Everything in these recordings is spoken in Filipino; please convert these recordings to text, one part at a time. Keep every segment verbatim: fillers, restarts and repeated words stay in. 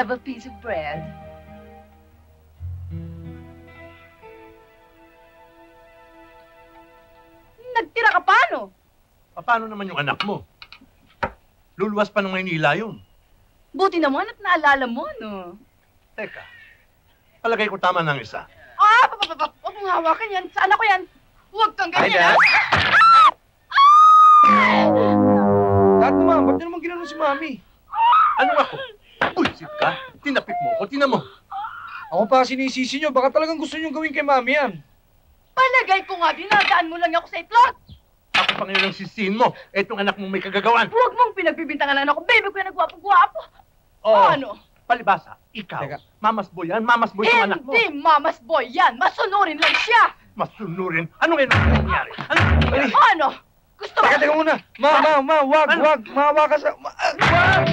Have a piece of bread. Nagtira ka paano? Paano naman yung anak mo? Luluwas pa ng Maynila yun. Buti naman at naalala mo, no? Teka, palagay ko tama ng isa. Ah, papapapap, huwag mong hawakan yan. Saan ako yan? Huwag kang ganyan, ha? Tato, ma'am, ba't na naman ginano si Mami? Anong ako? Bullshit ka? Tinapik mo ko, tina mo. Ako pa sinisisi nyo, baka talagang gusto nyo gawin kay Mami yan. Palagay ko nga, dinadaan mo lang ako sa itlog. Ako pa ngayon ang sisihin mo. Etong anak mong may kagagawan. Huwag mong pinagbibintangan anak ko. Baby ko yan, nagwapo-gwapo. Oo. O ano? Palibasa, ikaw. Teka. Mama's boy yan, Mama's boy yung anak mo. Hindi, Mama's boy yan. Masunurin lang siya. Masunurin? Ano ngayon ang nangyari? Ano? O ano? Gusto mo? Teka, teka muna. Ma, ma, ma, wag, wag. Mahawa ka sa... Wag! Ka!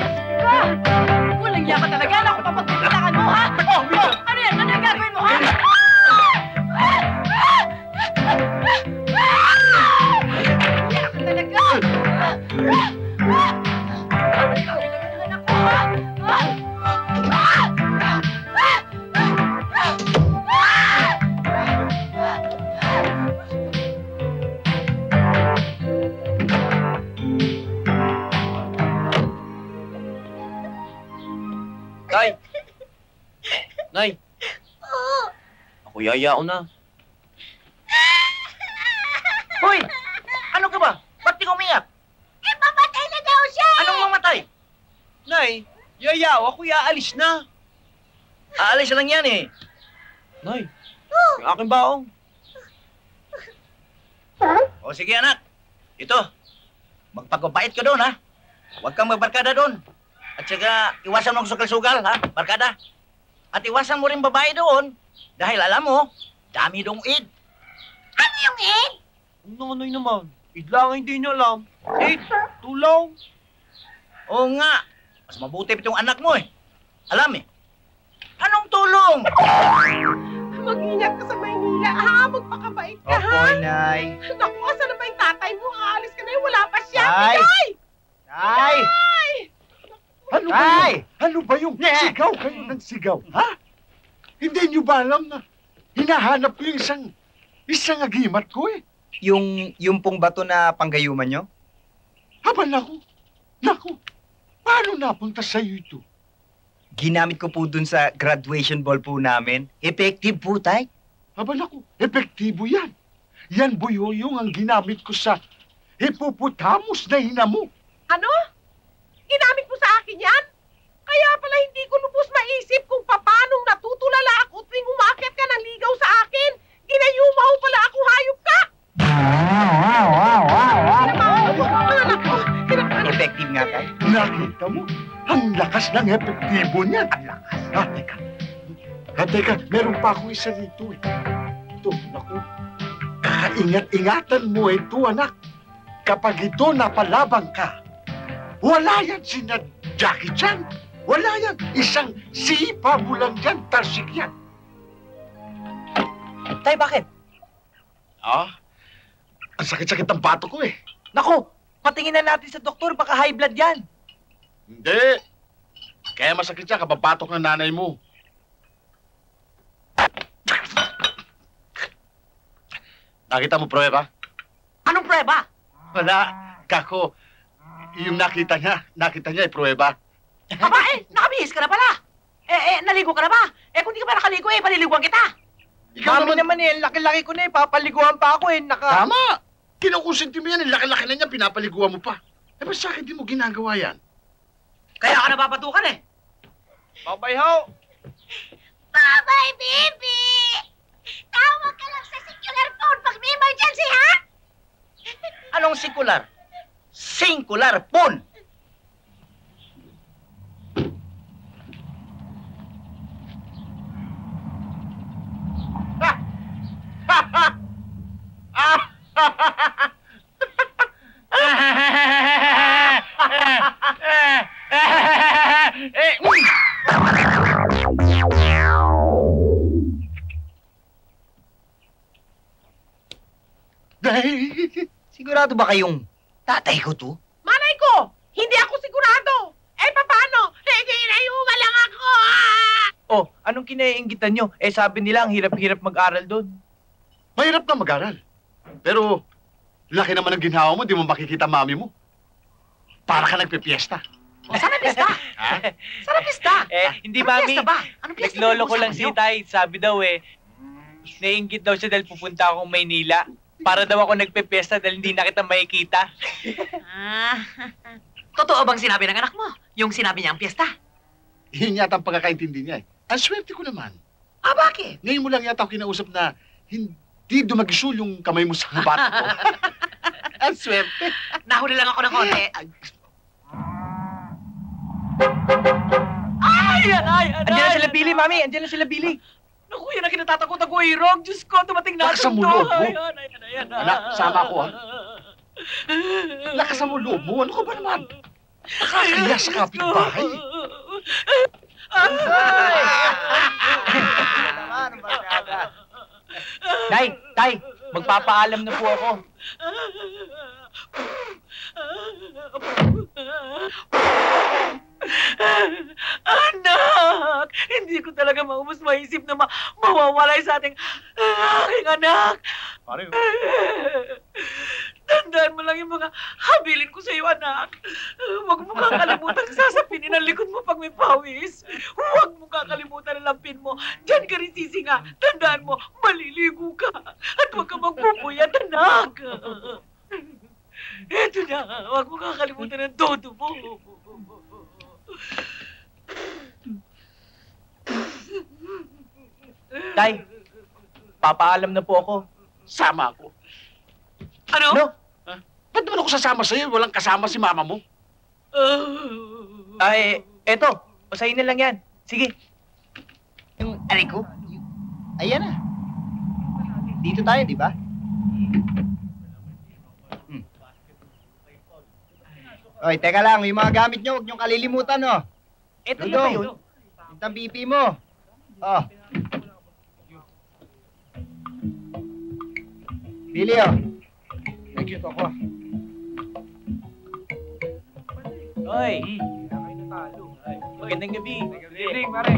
Kaya ka talaga, alam ko pa pagpagpitakan mo, ha? Oh, oh, ano yan? Ano yung gagawin mo, ha? Kaya ka talaga! Ikaw na lang ang anak ko, ha? Nay! Nay! Oo? Ako yaya ko na. Hoy! Ano ka ba? Ba't di umiyak? Eh, mamatay na daw siya eh! Anong mamatay? Nay, yaya ko, ako yaalis na. Aalis lang yan eh. Nay, oh. Yung aking baong. Huh? O sige anak, ito. Magpagpapait ka doon ha. Huwag kang magbarkada doon. At saka, iwasan mong sugal-sugal, ha? Barkada. At iwasan mo rin babae doon. Dahil alam mo, dami dong id. Ano yung id? Nanay naman. Id lang hindi niya alam. Id, tulaw. Oo nga. Mas mabuti itong anak mo eh. Alam eh. Anong tulong? Mag-ingat ka sa Maynila, ha? Magpakabait ka, ha? Opo, Nay. Naku, asan na ba yung tatay mo? Aalis ka na yun. Wala pa siya. Nay! Nay! Nay! Nay! Ano ba yun? Ano ba yung sigaw kayo ng sigaw, ha? Hindi niyo ba alam na hinahanap ko yung isang, isang agimat ko eh? Yung, yung pong bato na panggayuman nyo? Aba, naku. Naku. Paano napunta sa'yo ito? Ginamit ko po dun sa graduation ball po namin. Effective po, Tay. Aba, naku. Epektibo yan. Yan, buyoyong ang ginamit ko sa hippopotamus na hinamo. Ano? Ginamit mo sa akin yan? Kaya pala hindi ko lubos maisip kung papanong natutulala ako tuwing umakyat ka ng ligaw sa akin. Ginayumaw pala ako, hayop ka! Wow, wow, wow, wow! Effective nga tayo. Nakita mo? Ang lakas ng epektibo niya. Ang lakas. Ha, teka. Ha, teka. Meron pa akong isa dito eh. Ito, naku. Kakaingat-ingatan mo ito, anak. Kapag ito napalabang ka, wala yan sina Jackie Chan. Wala yan. Isang sipa mo lang yan, tarsik yan. Tay, bakit? Ah, ang sakit-sakit ng bato ko eh. Naku, patingin na natin sa doktor, baka high blood yan. Hindi. Kaya masakit siya, kababatok ng nanay mo. Nakita mo prueba? Anong prueba? Wala, kako. Yung nakita niya, nakita niya ay pruweba. Aba, eh, nakabihis ka na pala. Eh, eh, naligo ka na ba? Eh, kung di ka pa nakaligo, eh, paliliguan kita. Ikaw naman, naman eh, laki-laki ko na eh, papaliguan pa ako eh, naka... Tama! Kinukusinti mo yan, laki-laki na niya, pinapaliguan mo pa. Eh, ba sa akin di mo ginagawa yan? Kaya ka napapatukan eh. Babay ho! Babay, baby! Tawag ka lang sa secular phone pag may emergency, ha? Anong secular? Singular phone! Ha! Ha! Ha! Ah! Ha! Ha! Ha! Sigurado ba kayong tatay ko to? Malay ko! Hindi ako sigurado! Eh, paano? Nagkinayuma lang ako! Oh, anong kinaiinggitan nyo? Eh, sabi nila ang hirap-hirap mag-aral doon. Mahirap na mag-aral. Pero, laki naman ang ginhawa mo, di mo makikita mami mo. Para ka nagpipiesta. Oh, saan ang pista? Ha? Saan ang pista? Eh, hindi anong mami. Ba? Naglolo ko lang si Tay. Sabi daw eh, naiinggit daw siya dahil pupunta akong Maynila. Para daw ako nagpe-pesta dahil hindi na kita makikita. Ah. Totoo bang sinabi ng anak mo? Yung sinabi niya ang piyesta? Yun yata ang pagkakaintindi niya eh. Ang swerte ko naman. Ah, bakit? Ngayon mo lang yata ako kinausap na hindi dumagisul yung kamay mo sa bato ko. Ang swerte. Nahuli lang ako ng konti. Ay! Ay! Andiyan na sila Billy, mami! Andiyan na sila Billy! Naku, yan ang kinatatakot ako, Irog. Diyos ko, tumating natin ito. Lakas ang loob mo. Ayan, ayan, ayan. Anak, sama ako, ha? Lakas ang loob mo. Ano ka ba naman? Nakakaya sa kapitbahay. Bunsoy! Tay, Tay, magpapaalam na po ako. Anak! Hindi ko talaga maubos maisip na ma mawawalay sa ating aking anak. Pare, tandaan mo lang yung mga habilin ko sa iyo, anak. Huwag mo kakalimutan sasapinin ang likod mo pag may pawis. Huwag mo kakalimutan ang lampin mo. Diyan ka rin sisinga. Tandaan mo, maliligo ka. At huwag ka magpupuyat, anak. Ito na, huwag mo kakalimutan ang dodo mo. Tay, papaalam na po ako. Sama ako. Ano? Ano? Ba't naman ako sasama sa'yo? Walang kasama si mama mo. Ay, eto. Usahin na lang yan. Sige. Yung aray ko. Ayan na. Dito tayo, di ba? Hmm. Oy, teka lang. Yung mga gamit nyo, huwag nyong kalilimutan, oh. Eto na ba yun? Yung tampipi mo. Oh. Billy, oh. Thank you, Tokwa. Oy. Magandang gabi. Good evening, pare.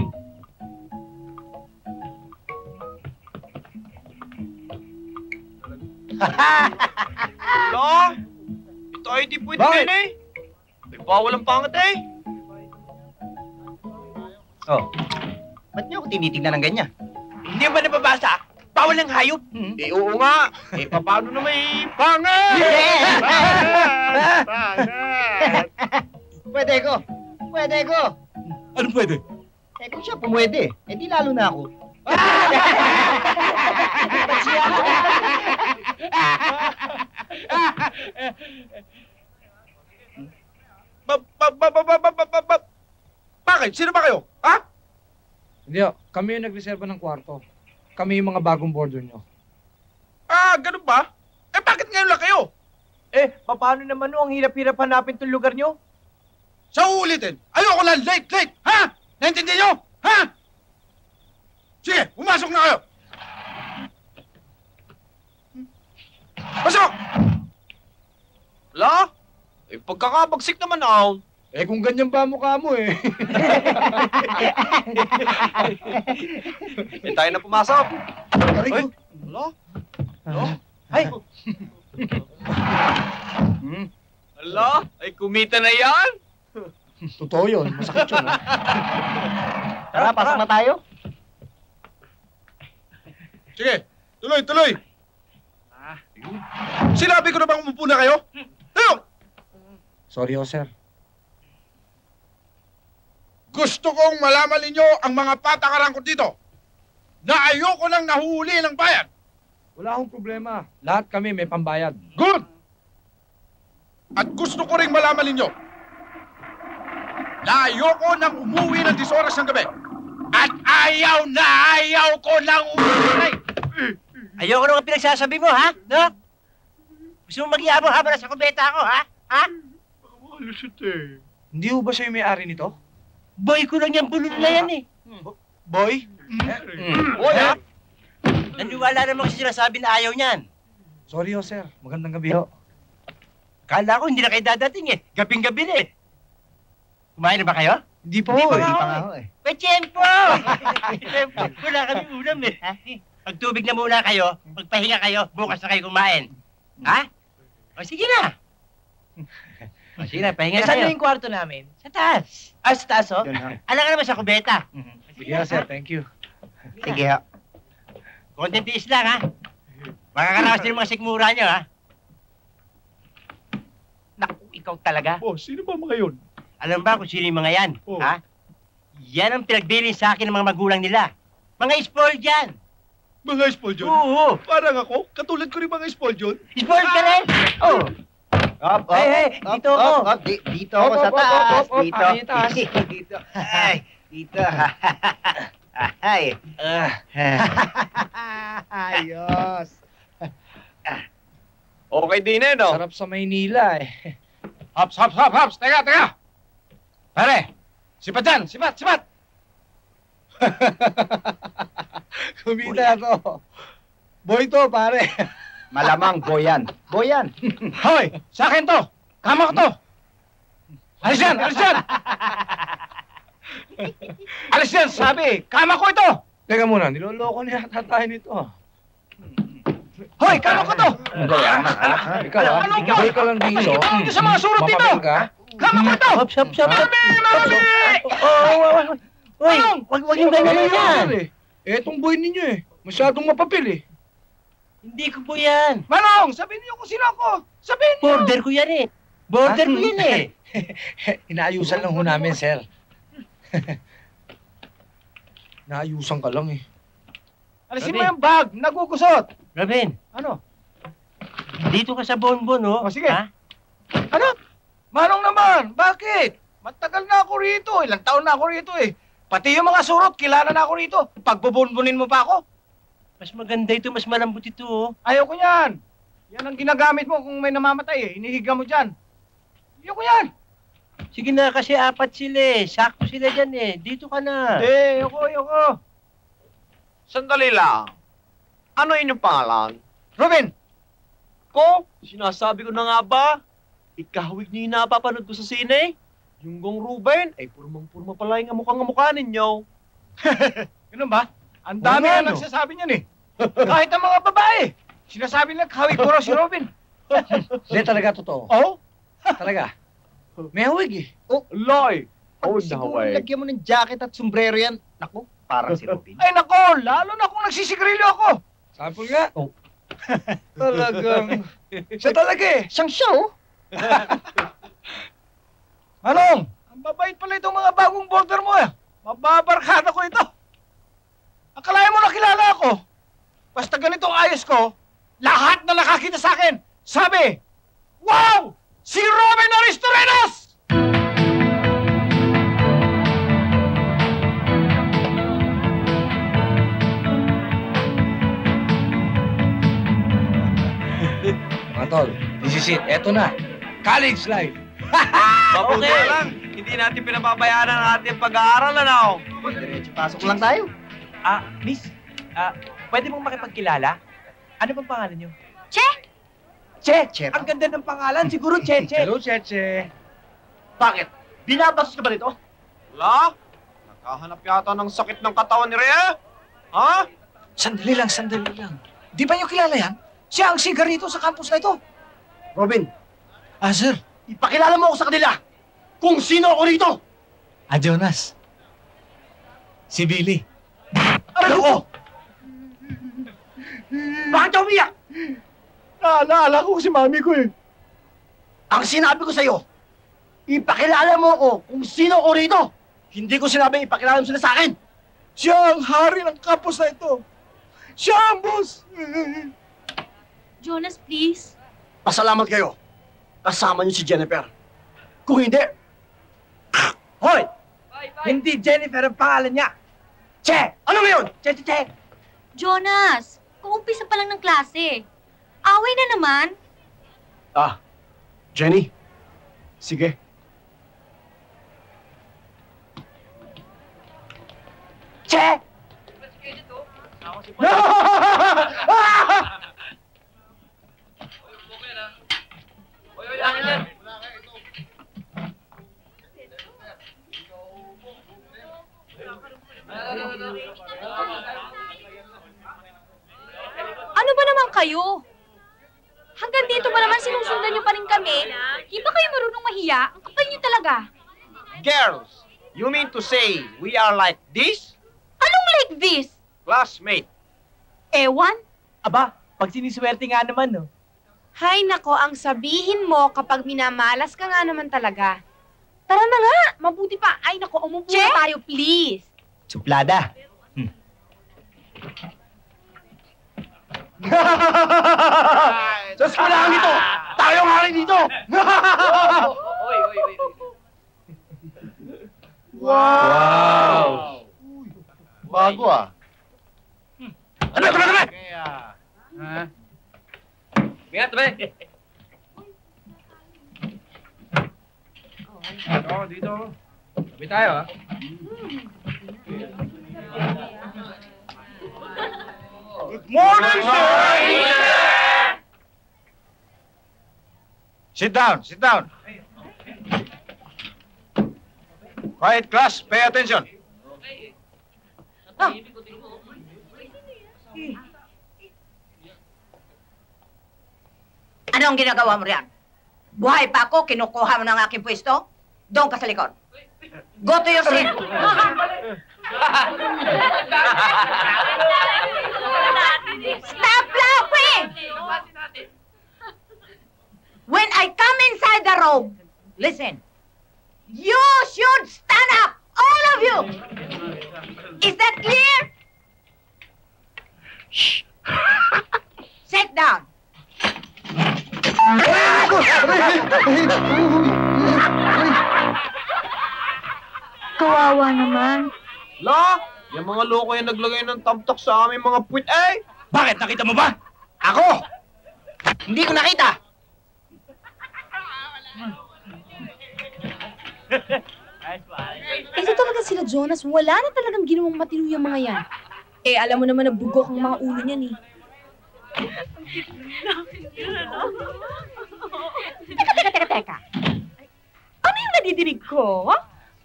Lo, ito ay di pwede din eh. May bawal ang pangat eh. Oh, ba't niyo ako tinitignan ng ganyan? Hindi ba nababasa? Bawal ang hayop? Hmm? Eh, oo nga. Eh, paano na may pangat? Yeah! Pangat! Pangat! Pwede ko. Pwede ko. Ano pwede? Eh, kung siya pumwede, eh di lalo na ako. Bakit? Sino ba kayo? Ha? Hindi, kami yung nagreserba ng kwarto. Kami yung mga bagong boarder nyo. Ah, ganun ba? Eh, bakit ngayon lang kayo? Eh, paano naman no? Ang hirap-hirap hanapin itong lugar nyo? Sa uulitin! Ayoko lang! Late! Late! Ha? Naintindihan nyo? Ha? Sige, pumasok na kayo! Pasok! Wala? Eh, pagkakabagsik naman ako. Eh, kung ganyan ba mukha mo eh. Eh, tayo na pumasok. Ay, ay, wala? Wala? Ay! Wala? Ay, kumita na yan? Totoo yun. Masakit yun. Eh. Tara, pasok na tayo. Sige, tuloy, tuloy. Sinabi ko na bang umupo na kayo? Tayo! Sorry, oh, sir. Gusto kong malaman ninyo ang mga patakaran ko dito na ayoko nang nahuli ng bayan. Wala akong problema. Lahat kami may pambayad. Good! At gusto ko ring malaman ninyo na ayoko nang umuwi ng disoras ng gabi. At ayaw na ayaw ko nang umuwi. Ayoko nang pinagsasabi mo, ha? No? Gusto mo mag-iabang habang nasa kubeta ako, ha? Ha? Makalusot eh. Hindi ho ba siya yung may-ari nito? Boy ko lang yung bulol na yan eh. Boy? Boy ha? Naniwala naman kasi sinasabi na ayaw niyan. Sorry ho sir, magandang gabi ho. Kala ko hindi na kayo dadating eh. Gabing-gabi na eh. Kumain na ba kayo? Hindi pa ho eh. Hindi pa nga ho eh. Pachempo! Wala kami ulam eh. Pagtubig na muna kayo, pagpahinga kayo, bukas na kayo kumain. Ha? O sige na. Sige na, pahinga na kayo. Saan na yung kwarto namin? Sa taas. Ah, sa taas, oh. Alam ka naman sa kubeta. Sige ho, sir. Thank you. Sige ho. Konting tiis lang, ha? Makakarawas din yung mga sigmura nyo, ha? Naku, ikaw talaga. Oh, sino ba mga yun? Alam ba kung sino yung mga yan, ha? Yan ang pinagbilin sa akin ng mga magulang nila. Mga spoiled yan. Mga spoiled yun? Oo. Parang ako, katulad ko rin mga spoiled yun. Spoiled ka rin? Oo. Up, up, hey, hey, up, dito ako. Up, up, di, dito up, ako sa taas. Up, up, up, dito. Up, up, up. Dito. Dito. Ay, dito. Ay. Uh. Ayos. Okay din eh, no? Sarap sa Maynila eh. Hops, hops, hops, hops. Teka, teka. Pare, sipat dyan. Sipat, sipat. Kumita to. Boy to, pare. Malamang boyan. Boyan. Hoy, sa akin to. Kama ko to. Alis yan, alis yan. Alis yan, sabi. Kama ko ito. Teka muna, niloloko niya tatayin ito. Hoy, kama ko to. Ikaw lang, ikaw lang dito. Ikaw lang sa mga surot dito. Kama ko to. Mami, mami. Hoy, huwag yung ganyan yan. Eh, itong boy ninyo eh. Masyadong mapapil eh. Hindi ko po yan. Manong, sabihin niyo kung sino ako. Sabihin niyo. Border ko yan eh. Border ah, ko yan eh. Inaayusan lang ho namin, sir. Inaayusan ka lang eh. Alisin mo yung bag. Nagugusot. Robin. Ano? Dito ka sa bonbon, oh. O, sige. Ha? Ano? Manong naman, bakit? Matagal na ako rito, ilang taon na ako rito eh. Pati yung mga surot, kilala na ako rito. Pagbubunbunin mo pa ako. Mas maganda ito, mas malambot ito oh. Ayaw ko yan. Yan ang ginagamit mo kung may namamatay eh. Hinihiga mo dyan. Ayaw ko yan. Sige na kasi apat sila eh. Sakto sila dyan eh. Dito ka na. Eh, ayoko, ayoko. Sandali lang. Ano inyong pangalan? Robin! Ko? Sinasabi ko na nga ba? Ikahawig niyo yung napapanood ko sa sine? Yung gong Ruben, ay purmang-purma pala yung amukang-amukha ninyo. Ganun ba? Ang dami na ano? Nagsasabi niyan eh. Kahit ang mga babae, sinasabi nila kahawig ko raw si Robin. Hindi talaga totoo. Oo? Oh? Talaga. May hawig eh. Oh, loy. Oh, siguro nilagyan mo ng jacket at sombrero yan. Naku, parang si Robin. Ay naku, lalo na kung nagsisigarilyo ako. Sample nga. Oh. Talagang... siya talaga eh. Siyang siya oh. Manong, ang babait pala itong mga bagong border mo eh. Mababarkada ko ito. Akalain mo nakilala ako. Basta ganitong ayos ko, lahat na nakakita sa akin, sabi, wow! Si Robin Aristorenos! Mga tol, this is it. Eto na. College life. Mabuti okay. Lang, hindi natin pinababayaan ang ating pag-aaral na now. Diretso pasok lang tayo. Ah, miss, ah, pwede mong makipagkilala? Ano bang pangalan niyo? Che! Che! Che! Ang ganda ng pangalan, siguro Che-Che. Hello, Che-Che. Bakit? Binabasos ka ba dito? Wala? Nakahanap yata ng sakit ng katawan ni Rhea? Ha? Sandali lang, sandali lang. Di ba niyo kilala yan? Siya ang sigarito sa campus na ito. Robin. Ah, sir. Ipakilala mo ako sa kanila kung sino ako rito! Ah, Jonas. Si Billy. Aray ko! Bakit ka umiyak? Naalala ko si mami ko eh. Ang sinabi ko sa'yo, ipakilala mo ako kung sino ako rito! Hindi ko sinabi ipakilala mo sila sa akin! Siya ang hari ng kapos na ito! Siya ang boss! Jonas, please. Pasalamat kayo. Kasama niyo si Jennifer. Kung hindi... Hoy! Bye, bye. Hindi Jennifer ang pangalan niya. Che! Ano ngayon? Che, che, che! Jonas! Kung umpisa pa lang ng klase. Away na naman. Ah, Jenny. Sige. Che! No! Ano ba naman kayo? Hanggang dito ba naman sinusundan niyo pa rin kami? Di ba kayo marunong mahiya? Ang kapal niyo talaga. Girls, you mean to say we are like this? Anong like this? Classmate. Ewan? Aba, pag siniswerte nga naman, no? Hay nako, ang sabihin mo kapag minamalas ka nga naman talaga. Tara na nga, mabuti pa. Ay nako, umupo na tayo, please. Suplada. Hmm. Sos ko lang dito! Tayo nga rin dito! Wow! Bago ah. Ano, tabi, tabi! Ha? Ingat, tabi! Dito, dito. Tabi tayo ah. Good morning, sir! Sit down, sit down. Quiet class, pay attention. Ah. Anong ginagawa mo riyan? Buhay pa ako, kinukuha mo ng aking pwesto? Doon ka sa likod. Go to your seat. Stop laughing! When I come inside the room, listen, you should stand up, all of you! Is that clear? Shh! Sit down! Kawawa naman. La, yung mga loko yung naglagay ng tamtok sa aming mga puwit ay. Bakit? Nakita mo ba? Ako! Hindi ko nakita! Ito talaga sila, Jonas. Wala na talagang ginawang matino yung mga yan. Eh, alam mo naman na bugok ang mga ulo niyan eh. Teka, teka, teka, teka. Ano yung nadidinig ko?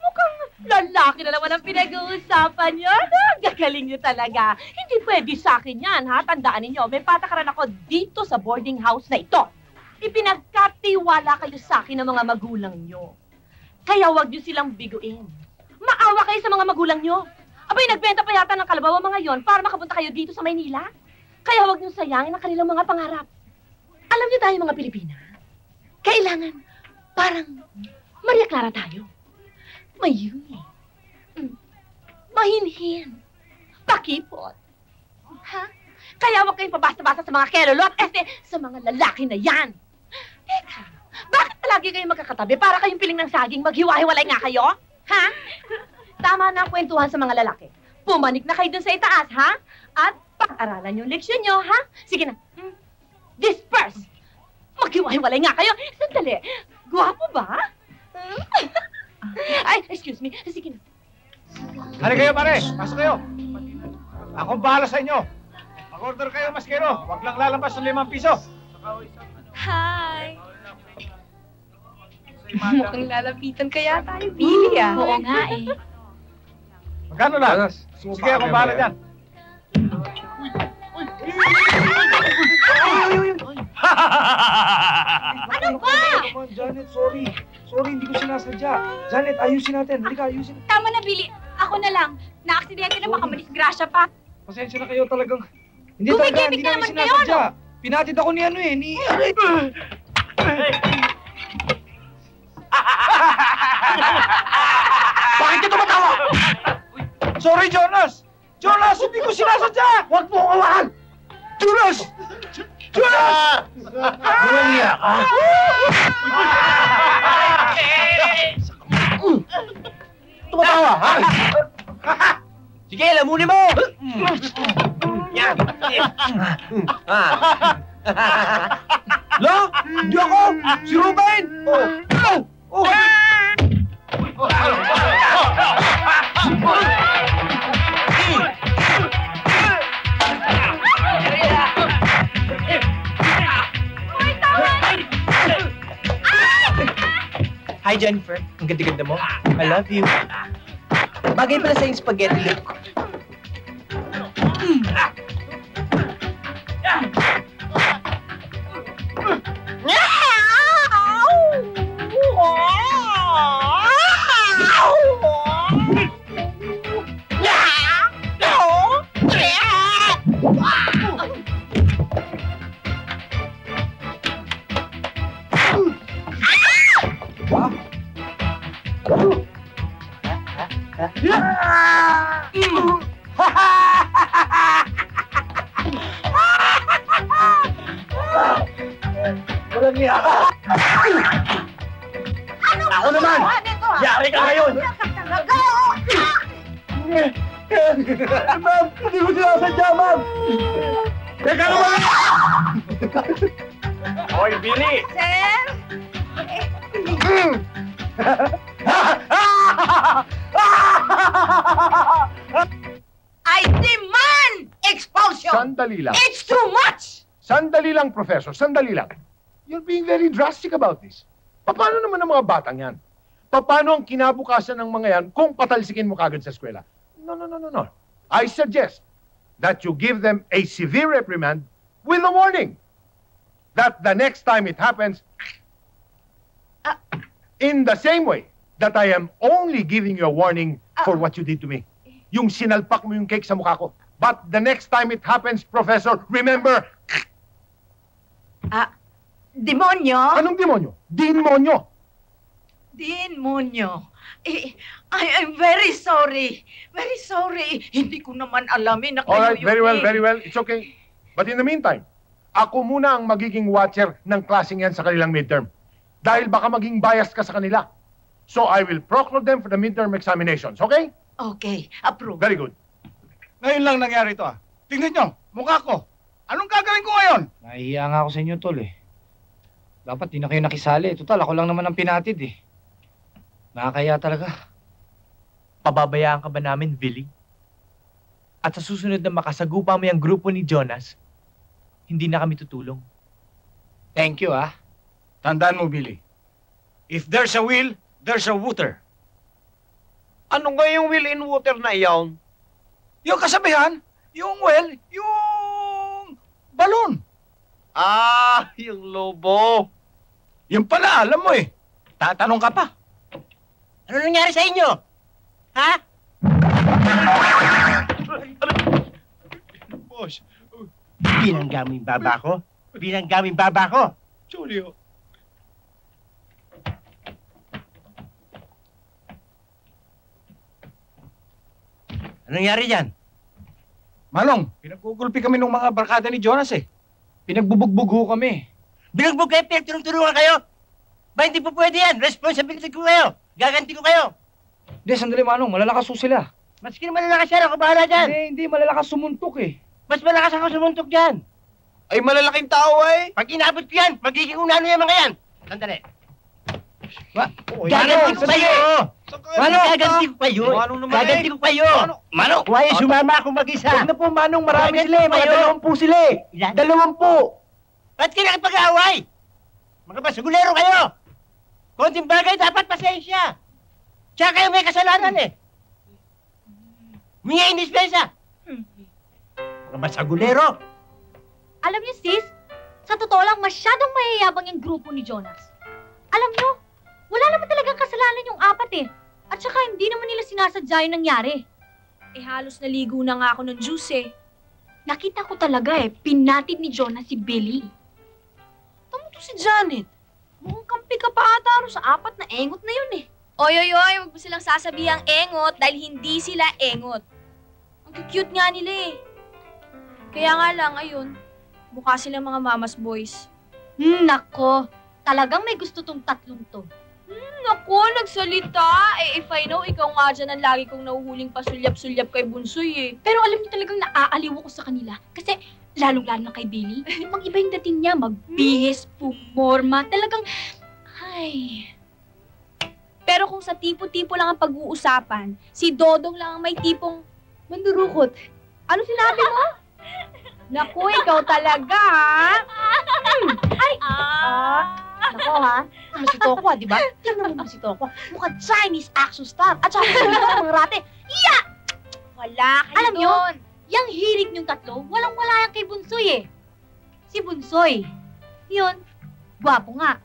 Mukhang lalaki na naman ang pinag-uusapan niyo. Gagaling niyo talaga. Hindi pwede sa akin yan, ha? Tandaan niyo, may patakaran ako dito sa boarding house na ito. Ipinagkatiwala kayo sa akin ng mga magulang niyo. Kaya wag niyo silang biguin. Maawa kayo sa mga magulang niyo. Abay, nagbenta pa yata ng kalabaw mga yon para makapunta kayo dito sa Maynila. Kaya wag niyo sayangin ang kanilang mga pangarap. Alam niyo tayo mga Pilipina, kailangan parang Maria Clara tayo. Mayuni. Mm. Mahinhin. Pakipot. Ha? Kaya wag kayong pabasta-basta sa mga kelolo at este sa mga lalaki na yan. Teka, bakit palagi kayong magkakatabi para kayong piling ng saging? Maghiwa-hiwalay nga kayo? Ha? Tama na ang kwentuhan sa mga lalaki. Pumanik na kayo dun sa itaas, ha? At pag-aralan yung leksyon nyo, ha? Sige na. Hmm. Disperse! Maghiwa-hiwalay nga kayo. Sandali. Guwapo ba? Ay, excuse me. Sige na. Hali kayo, pare. Pasok kayo. Akong bahala sa inyo. Mag-order kayo, maskero. Huwag lang lalabas ng limang piso. Hi! Mukhang lalapitan kaya tayo, Billy, ah. Oo nga, eh. Magkano lang? Sige, akong bahala dyan. Ano ba? Janet, sorry. Sorry, hindi ko sinasadya. Janet, ayusin natin. Halika, ayusin. Tama na, Billy. Ako na lang. Na-aksidente na, baka madisgrasya pa. Pasensya na kayo talagang. Hindi talaga, hindi namin sinasadya. Pinatid ako ni ano eh, ni... Bakit ka tumatawa? Sorry, Jonas! Jonas, hindi ko sinasadya! Huwag mo kawahan! Jonas! Jonas! Buwan niya ka? Tumatawa, ha? Sige, lamunin mo! Yan! Lo? Hindi ako! Si Ruben! Oh! Oh! Hi, Jennifer. Ang ganda-ganda mo. I love you. Bagay pala sa yung spaghetti look. Mm. Professor, sandali lang. You're being very drastic about this. Paano naman ang mga batang yan? Paano ang kinabukasan ng mga yan kung patalsikin mo kagad sa eskwela? No, no, no, no, no. I suggest that you give them a severe reprimand with a warning that the next time it happens, uh, in the same way that I am only giving you a warning uh, for what you did to me. Yung sinalpak mo yung cake sa mukha ko. But the next time it happens, Professor, remember... Ah, demonyo? Anong demonyo? Demonyo! Demonyo. Eh, I am very sorry. Very sorry. Hindi ko naman alamin na kayo. Alright, very well, very well. It's okay. But in the meantime, ako muna ang magiging watcher ng klaseng yan sa kanilang midterm. Dahil baka maging biased ka sa kanila. So I will proclaim them for the midterm examinations, okay? Okay, approved. Very good. Ngayon lang nangyari ito ah. Tingnan nyo, mukha ko. Anong gagawin ko ngayon? Nahihiya nga ako sa inyo, tol eh. Dapat di na kayo nakisali. Total, ako lang naman ang pinatid eh. Nakakaya talaga. Pababayaan ka ba namin, Billy? At sa susunod na makasagupa mo yung grupo ni Jonas, hindi na kami tutulong. Thank you ah. Tandaan mo, Billy. If there's a will, there's a water. Ano nga yung will in water na iyon? Yung kasabihan, yung well, yung balon. Ah, yung lobo. Yung pala, alam mo eh. Tatanong ka pa. Ano nangyari sa inyo? Ha? Boss. Binangga mo yung baba ko? Binangga mo yung baba ko? Julio. Anong nangyari dyan? Manong, pinagugulpi kami ng mga barkada ni Jonas eh. Pinagbubugbugo kami. Binugbog kayo, pinagturong-turungan kayo? Ba hindi po pwede yan? Responsibility ko kayo. Gaganti ko kayo. Hindi, sandali Manong. Malalakas po sila. Maski na malalakas yan, ako bahala dyan. Hindi, hindi. Malalakas sumuntok eh. Mas malalakas ako sumuntok dyan. Ay, malalaking tao ay. Pag inabot ko yan, magiging unano yung mga yan. Sandali. Ma oh, gaganti ko kayo! Manong! Gaganti ko kayo! Gaganti ko kayo! Manong! Huwag yung sumama akong mag-isa! Huwag na po, Manong. Marami sila eh. Mga dalawampu sila eh. Dalawampu! Ba't kayo nakipag-aaway? Mga basagulero kayo! Konting bagay, dapat pasensya! Tsaka kayo may kasalanan eh! Minga indispensa! Mga basagulero! Alam niyo, sis, sa totoo lang, masyadong mahihiyabang yung grupo ni Jonas. Alam niyo, wala naman talagang kasalanan yung apat eh. At saka hindi naman nila sinasadya yung nangyari. Eh halos naligo na nga ako ng juice eh. Nakita ko talaga eh, pinatid ni Jonas si Billy. Tama to si Janet. Mukhang kampi ka pa ataro sa apat na engot na yun eh. Oy, oy, oy, wag mo silang sasabihan engot dahil hindi sila engot. Ang cute nga nila eh. Kaya nga lang, ayun, mukha silang mga Mama's Boys. Hmm, nako. Talagang may gusto tong tatlong to. Hmm, naku, nagsalita. Eh, if I know, ikaw nga dyan ang lagi kong nahuhuling pasulyap-sulyap kay Bunsoy eh. Pero alam niyo talagang naaaliw ko sa kanila. Kasi lalong-lalo na kay Billy. Ibang iba yung dating niya. Magbihis, pumorma. Talagang, ay. Pero kung sa tipo-tipo lang ang pag-uusapan, si Dodong lang ang may tipong mandurukot. Ano sinabi mo? Naku, ikaw talaga ha? Hmm. Ay! Ah! Nako ha, ano si Tokwa, di ba? Tingnan mo mo si Tokwa, mukhang Chinese action star. At saka hindi ka ng mga rate. Iya! Wala kayo. Alam nyo, yung hilig nyong tatlo, walang-wala yan kay Bunsoy eh. Si Bunsoy, yun, gwapo nga.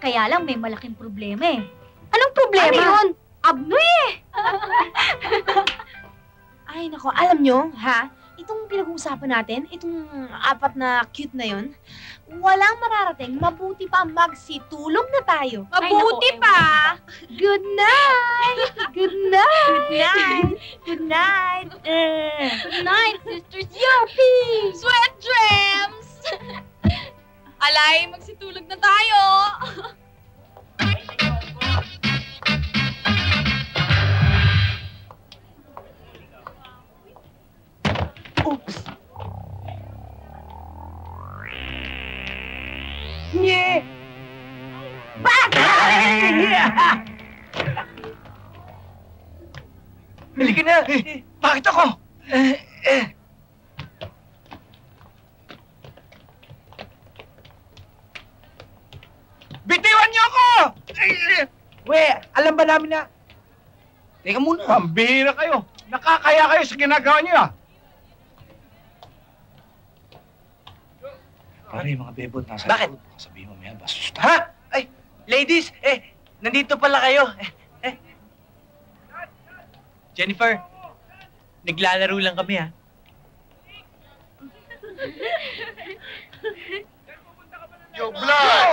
Kaya lang may malaking problema eh. Anong problema? Ano yun? Abnoy eh! Ay nako, alam nyo, ha? Itong pinag-uusapan natin, itong apat na cute na yon, walang mararating. Mabuti pa magsitulog na tayo. Mabuti Ay, naku, pa! Ewan. Good night! Good night! Good night! Good night! Uh, good night, sisters! Yuppie! Sweat dreams! Alay, magsitulog na tayo! Oops. Nye! Bakit? Halika na! Eh, bakit ako? Eh, eh. Bitiwan niyo ako! We, alam ba namin na... Teka muna. Pambihira kayo. Nakakaya kayo sa ginagawa niyo ah. Pare, mga bebot, nasa likod. Sabihin mo mayan, basus tayo. Ha? Ay, ladies, eh, nandito pala kayo. Eh, eh. Jennifer, naglalaro lang kami, ha? Yo, blood!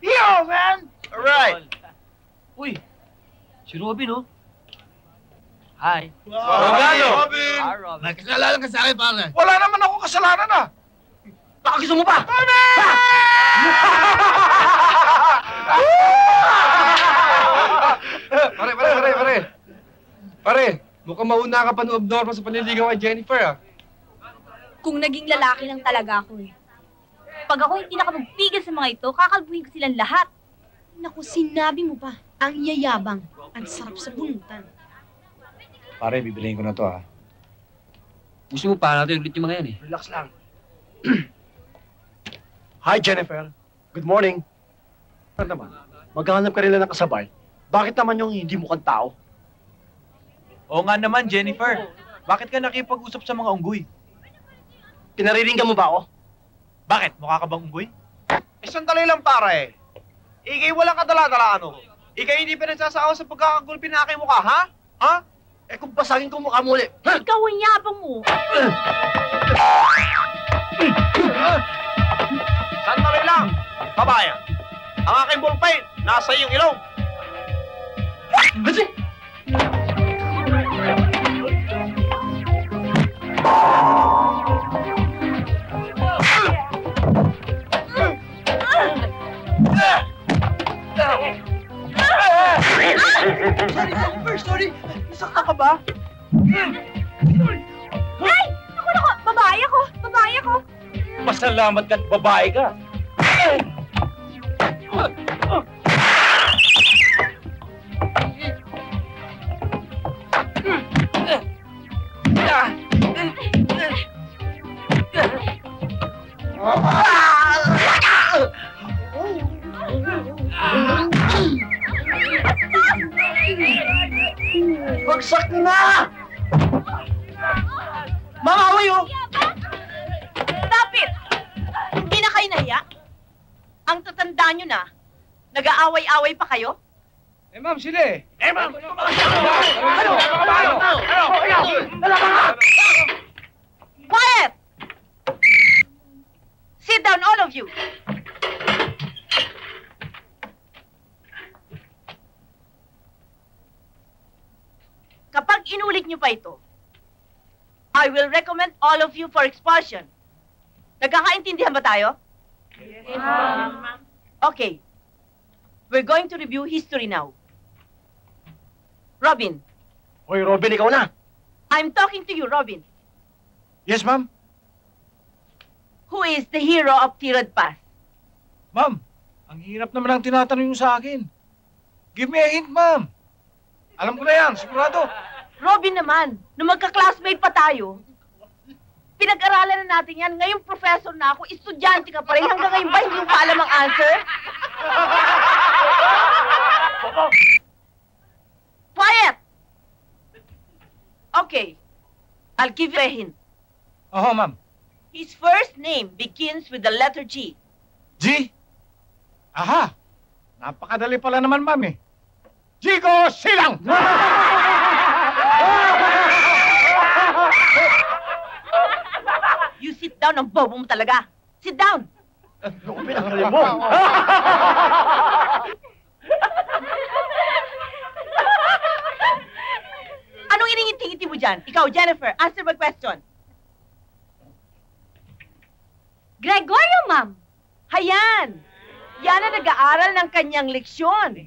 Yo, man! Alright. Uy, si Robin, oh. Hi. Wow, Robin! May kasalanan ka sa akin, pare. Wala naman ako kasalanan, ah. Baka gusto mo pa! Robin! Pare, pare, pare, pare. Pare, mukhang mauna ka pa ng abnormal sa panliligaw kay Jennifer, ah. Kung naging lalaki lang talaga ako, eh. Pag ako hindi nakamagpigil sa mga ito, kakalbuhin ko silang lahat. Naku, sinabi mo pa. Ang yayabang. Ang sarap sa buntan. Pare, bibilihin ko na to, ah. Gusto mo pa natin ulit yung mga yan, eh. Relax lang. Hi, Jennifer. Good morning. Naman, maghanap ka rin lang ng kasabay. Bakit naman yung hindi mukhang tao? Oo nga naman, Jennifer. Bakit ka nakipag-usap sa mga unggoy? Pinariringgan mo ba ako? Bakit? Mukha ka bang unggoy? Eh, sandali lang, pare. Ikay walang kadala-dala, ano? Ikay hindi pinagsasawa sa pagkakagulpi na aking mukha, ha? Ha? Eh, kung basagin ko mukha muli. Ikaw ang yabang mo. Sandali lang, kabayan. Ang aking ballpen, nasa iyong ilong. Kasi... Sorry, Jennifer, sorry. Nasakta ka ba? Ay! Naku, naku! Babae ako! Babae ako! Pasalamat ka't babae ka! Bagsak na! Mama, away, oh! Stop it! Hindi na kayo nahiya? Ang tatanda nyo na, nag-aaway-away pa kayo? Eh, ma'am, sila eh. Eh, ma'am! Ano? Ano? Ano? Quiet! Sit down, all of you. Kapag inulit niyo pa ito, I will recommend all of you for expulsion. Nagkakaintindihan ba tayo? Yes, ma'am. Okay. We're going to review history now. Robin. Hoy, Robin, ikaw na. I'm talking to you, Robin. Yes, ma'am. Who is the hero of Tirad Pass? Ma'am, ang hirap naman ang tinatanong sa akin. Give me a hint, ma'am. Alam ko na yan, sigurado. Robin naman, nung magka-classmate pa tayo, pinag-aralan na natin yan. Ngayong professor na ako, estudyante ka pa rin. Hanggang ngayon ba, hindi mo pa alam ang answer? Quiet! Okay, I'll give you a hint. Oo, ma'am. His first name begins with the letter G. G? Aha! Napakadali pala naman, ma'am, eh. Jigo Silang! You sit down, ang bobo mo talaga. Sit down! Ano ko pinakali mo? Anong iningiti-ngiti mo dyan? Ikaw, Jennifer, answer my question. Gregorio, ma'am! Hayan! Yan na nag-aaral ng kanyang leksyon.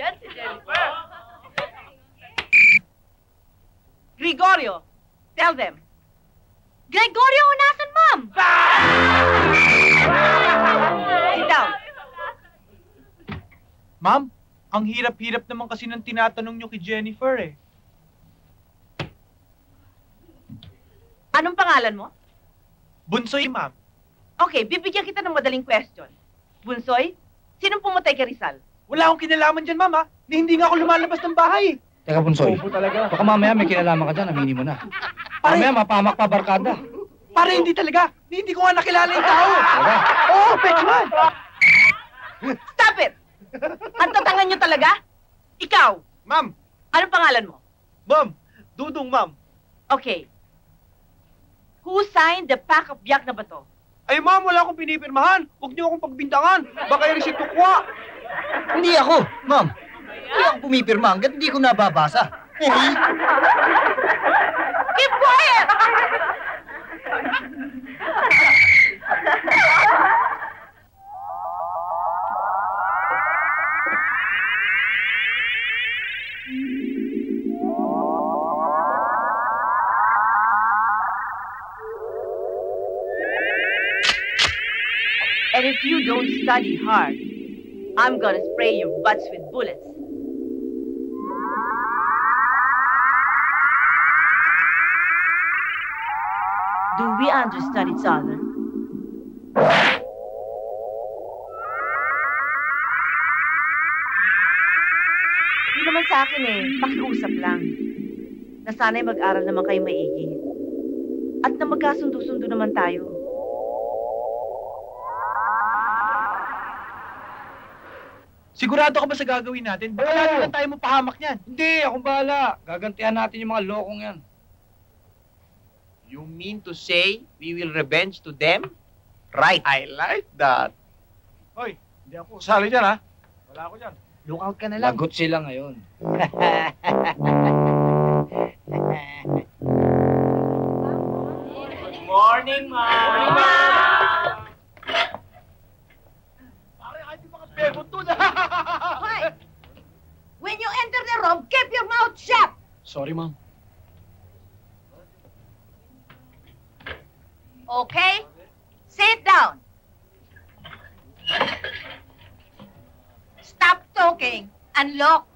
Yan si Jennifer. Gregorio, tell them. Gregorio Unasan, ma'am! Sit down. Ma'am, ang hirap-hirap naman kasi nang tinatanong nyo kay Jennifer, eh. Anong pangalan mo? Bunsoy, ma'am. Okay, bibigyan kita ng madaling question. Bunsoy, sinong pumatay kay Rizal? Wala akong kinalaman dyan, ma'am, ha? Hindi nga ako lumalabas ng bahay. Teka, Bunsoy. Opo talaga. Baka mamaya may kinalaman ka dyan, aminin mo na. Pare, mamaya mapahamak pa barkada. Pare, hindi talaga. Hindi ko nga nakilala yung tao. Talaga? Oo, oh, bet man. Stop it! Ang tatangan nyo talaga? Ikaw? Ma'am. Anong pangalan mo? Ma'am. Dodong, ma'am. Okay. Who signed the pack of biyak na bato? Ay, ma'am, wala akong pinipirmahan. Huwag niyo akong pagbintangan. Baka yung si Tokwa. Hindi ako, ma'am. Hindi ako pumipirma hanggat hindi ko nababasa. Hey. Keep quiet! And if you don't study hard, I'm gonna spray your butts with bullets. Do we understand each other? Hindi naman sa akin eh, pakiusap lang. Na sana'y mag-aral naman kayo maigi. At na magkasundo-sundo naman tayo. Sigurado ka ba sa gagawin natin? Baka natin lang tayo mapahamak niyan. Hindi, akong bahala. Gagantihan natin yung mga lokong yan. You mean to say we will revenge to them? Right. I like that. Hoy, hindi ako kasali dyan, ha? Wala ako dyan. Look out ka na lang. Lagot sila ngayon. Good morning, ma! Good morning, ma! Pare, kahit yung mga bebo to na! Hoy! When you enter the room, keep your mouth shut! Sorry, ma'am. Okay? Sit down. Stop talking. Unlock.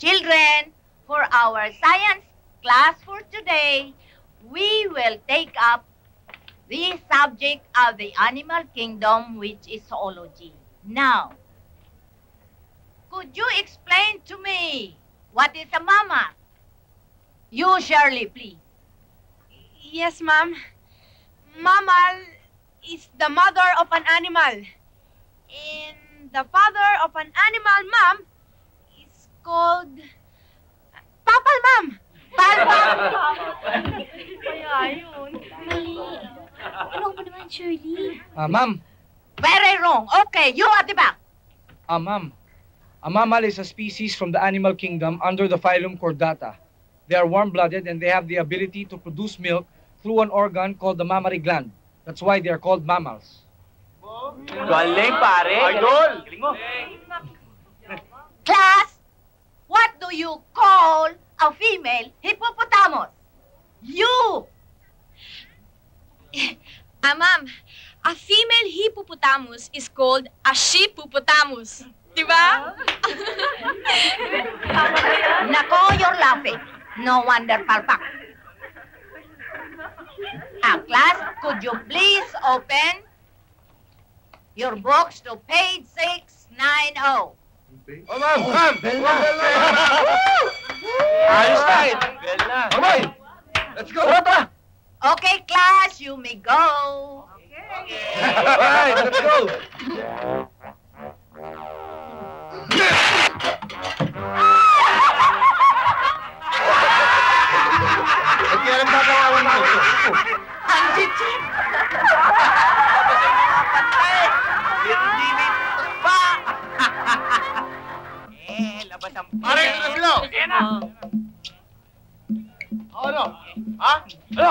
Children, for our science class for today, we will take up the subject of the animal kingdom, which is zoology. Now, could you explain to me what is a mammoth? You, Shirley, please. Yes, ma'am. Mammal is the mother of an animal, and the father of an animal, ma'am, is called papal, ma'am. Papal. Kaya yun. Mali. Wrong pa naman, Shirley. Ah, ma'am. Very wrong. Okay, you at the back. Ah, ma'am. A mammal is a species from the animal kingdom under the phylum Chordata. They are warm-blooded and they have the ability to produce milk through an organ called the mammary gland. That's why they are called mammals. Galing, pare! Idol! Class, what do you call a female hippopotamus? You! Ah, ma'am, a female hippopotamus is called a she-popotamus. Diba? Nako, you're laughing. No wonder, palpak. Ah, class, could you please open your books to page six ninety? Oh, ma'am! Ma'am! Ayos tayo! Okay! Let's go! Okay, class, you may go. Okay. All right, let's go! Ang gagawawan mo. Ang chichi. Ay, hindi nito pa. Eh, labas ang pare. Pare, na sila. Sige na. Ano? Ha? Ano?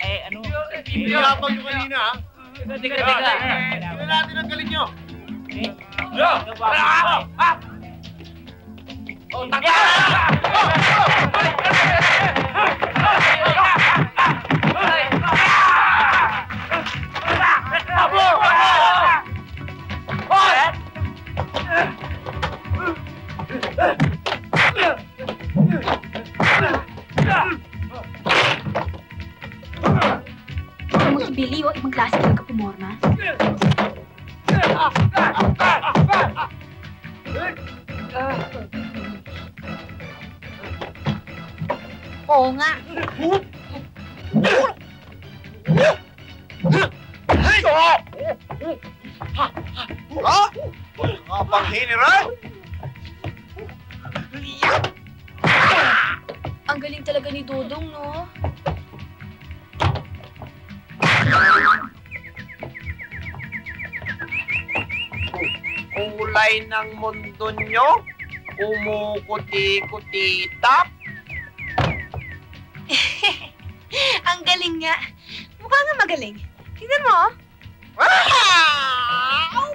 Eh, ano? Hindi hapag yung kanina, ha? Teka, teka, teka. Sila natin ang galing nyo. Ano? Ano? Ha? Oh, tangka! Oh, oh! Kung mo si Billy, huwag ibang klase ka pumorma. Oo nga. Ha? Kapang hiniran? Ang galing talaga ni Dodong, no? Kulay ng mundo nyo, kumukuti-kutitap. Ang galing nga. Mukha nga magaling. Tingnan mo. Wow!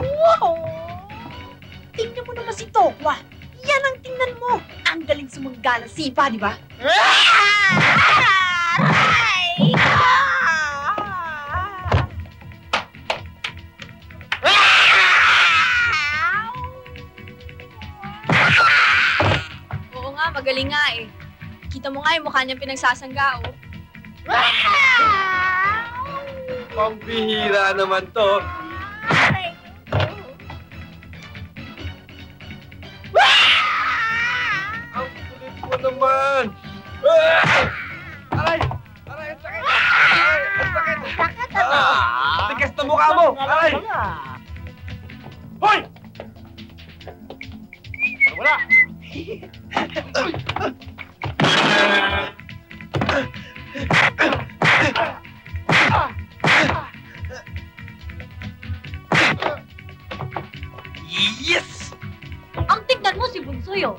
Wow! Tingnan mo naman si Tokwa. Yan ang tingnan mo. Ang galing sumanggala sipa, di ba? Magaling nga eh. Kita mo nga yung mukha niyang pinagsasangga, oh. Pambihira naman to. Ang kulit mo naman. Aray! Aray! Ang sakit! Aray! Ang sakit! Sakit ano? Tikas na mukha mo! Aray! Hoy! Wala! Yes! Ang tignan mo si Bunsoy, oh.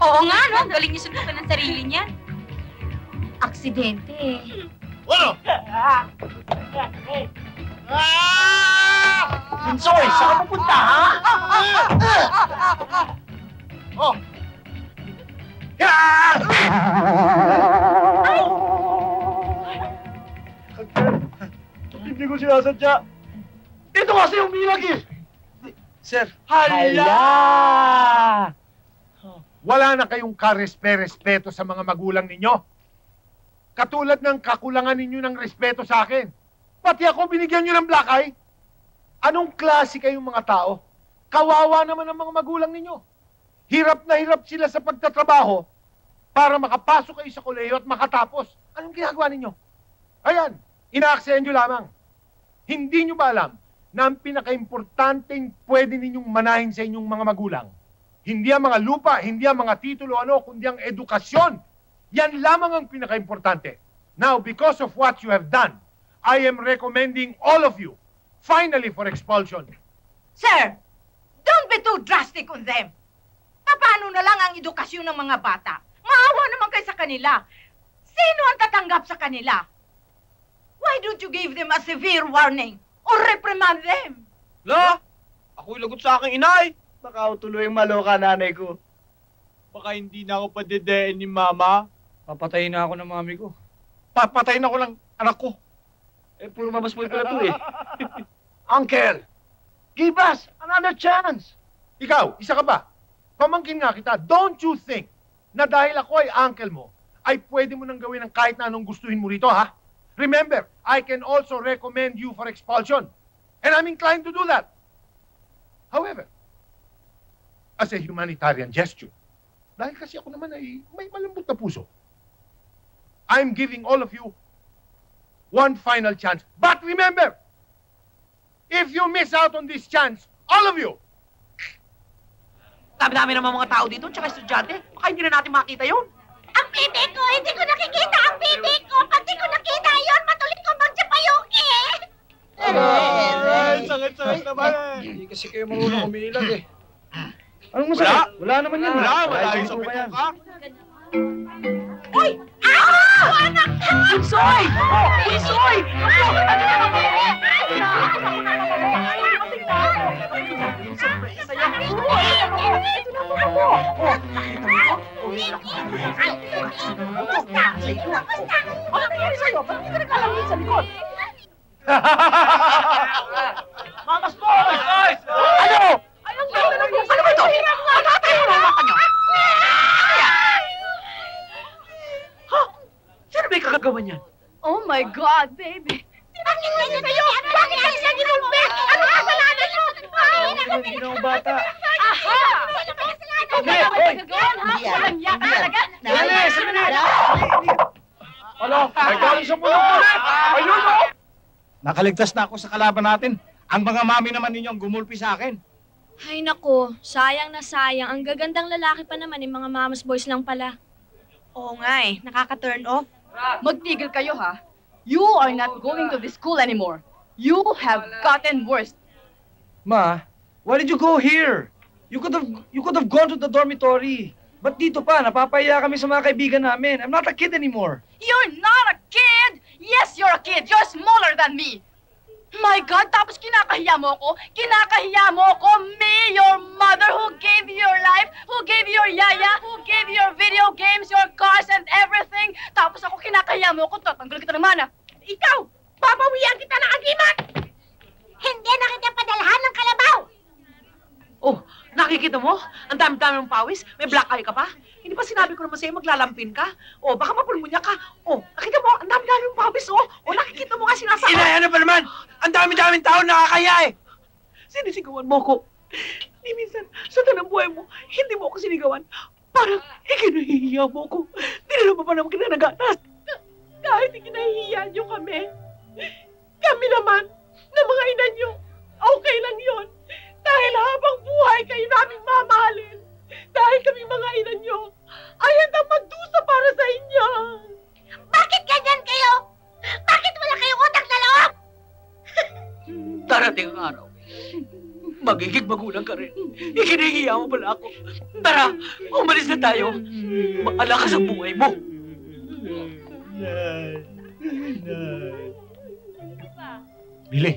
Oo nga, no? Ang galing niyo sundukan ang sarili niya. Aksidente, eh. Wala! Bunsoy, saan ka pupunta, ha? Oh! Hindi ko sinasadya. Dito kasi umilag eh! Sir. Hala! Wala na kayong karespe-respeto sa mga magulang ninyo. Katulad ng kakulangan ninyo ng respeto sa akin. Pati ako binigyan nyo ng black eye. Anong klase kayong mga tao? Kawawa naman ang mga magulang ninyo. Hirap na hirap sila sa pagtatrabaho para makapasok kayo sa kolehiyo at makatapos. Anong ginagawa ninyo? Ayan, inaaksayan nyo lamang. Hindi nyo ba alam na ang pinaka-importanteng pwede ninyong manahin sa inyong mga magulang? Hindi ang mga lupa, hindi ang mga titulo, ano, kundi ang edukasyon. Yan lamang ang pinaka-importante. Now, because of what you have done, I am recommending all of you, finally, for expulsion. Sir, don't be too drastic on them. Paano na lang ang edukasyon ng mga bata? Maawa naman kayo sa kanila. Sino ang tatanggap sa kanila? Why don't you give them a severe warning? Or reprimand them? La! Ako'y lagot sa aking inay! Baka tuloy ang maloka nanay ko. Baka hindi na ako padedein ni mama. Papatayin na ako ng mami ko. Papatayin ako ng anak ko. Eh, puro Mama's Boys pala to eh. Uncle! Give us another chance! Ikaw, isa ka ba? Pamangkin nga kita, don't you think na dahil ako ay uncle mo, ay pwede mo nang gawin ang kahit na anong gustuhin mo rito, ha? Remember, I can also recommend you for expulsion. And I'm inclined to do that. However, as a humanitarian gesture, dahil kasi ako naman ay may malambot na puso, I'm giving all of you one final chance. But remember, if you miss out on this chance, all of you! Dami-dami naman mga tao dito, tsaka estudyante. Baka hindi na natin makita yun. Ang bebe ko! Hindi ko nakikita ang bebe ko! Pag di ko nakita yun, matulit ko magsapayoke! Aray! Sakit-sakit naman eh! Hindi kasi kayo marunong umiilag eh. Anong masakit? Wala naman yan. Wala! Wala yung sabitin ka! Uy! Ako! Anak ka! Bunsoy! Bunsoy! Mama's Boys! Ano? Ano ba ito? Matatay mo naman kanyo! Ha? Sino ba yung kakagawa niyan? Oh my God, baby! Bakit kayo kayo? Bakit kayo siya ginulbet? Ano ka pala na yun? Ang ginawang bata. Aha! Ikaw ba naman nagagawan, ha? Walang yak talaga. Dali, saminit! Alo, nagkaroon sa pulong ulit! Ayun mo! Nakaligtas na ako sa kalaban natin. Ang mga mami naman ninyo ang gumulpi sa akin. Ay naku, sayang na sayang. Ang gagandang lalaki pa naman yung mga Mama's Boys lang pala. Oo nga eh, nakaka-turn off. Magtigil kayo ha. You are not going to this school anymore. You have gotten worse. Ma, why did you go here? You could have you could have gone to the dormitory. But dito pa, napapahiya kami sa mga kaibigan namin. I'm not a kid anymore. You're not a kid! Yes, you're a kid. You're smaller than me. My God, tapos kinakahiya mo ako? Kinakahiya mo ako? Me, your mother who gave you your life, who gave you your yaya, who gave you your video games, your cars, and everything. Tapos ako kinakahiya mo ako? Tatanggal kita ng mana. Ikaw, babawian kita ng agimat! Hindi na kita padalhan ng namin pawis? May black eye ka pa? Hindi pa sinabi ko naman sa'yo maglalampin ka? O, baka mapulmunya ka. O, nakita mo, ang dami-dami yung pawis, o. O, nakikita mo nga sinasakot. Inay, ano ba naman? Ang dami-daming tao nakakaya, eh. Sinisigawan mo ko. Di minsan, sa tanang buhay mo, hindi mo ako sinigawan. Parang ikinahihiya mo ko. Dinalo mo pa naman kinanagatas. Kahit ikinahihiya nyo kami, kami naman, na mga ina nyo, okay lang yon. Dahil habang buhay kayo naming mamahalin, dahil kaming mga ina nyo, ay handang magdusa para sa inyo. Bakit ganyan kayo? Bakit wala kayong utak na loob? Darating ang araw, magiging magulang ka rin. Ikinihiya mo pala ako. Tara, umalis na tayo. Maalakas ang buhay mo. Billy,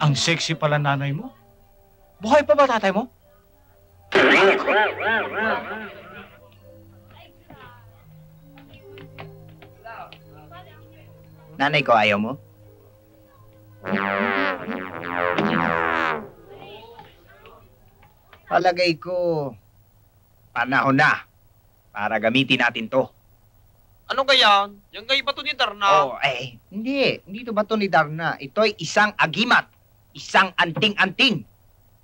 ang sexy pala nanay mo. Buhay pa ba tatay mo? Nanay ko ayaw mo? Palagay ko, panahon na para gamitin natin to. Ano kaya? Yung kay bato ni Darna? Oh, eh, hindi. Hindi ito bato ni Darna. Ito'y isang agimat. Isang anting-anting.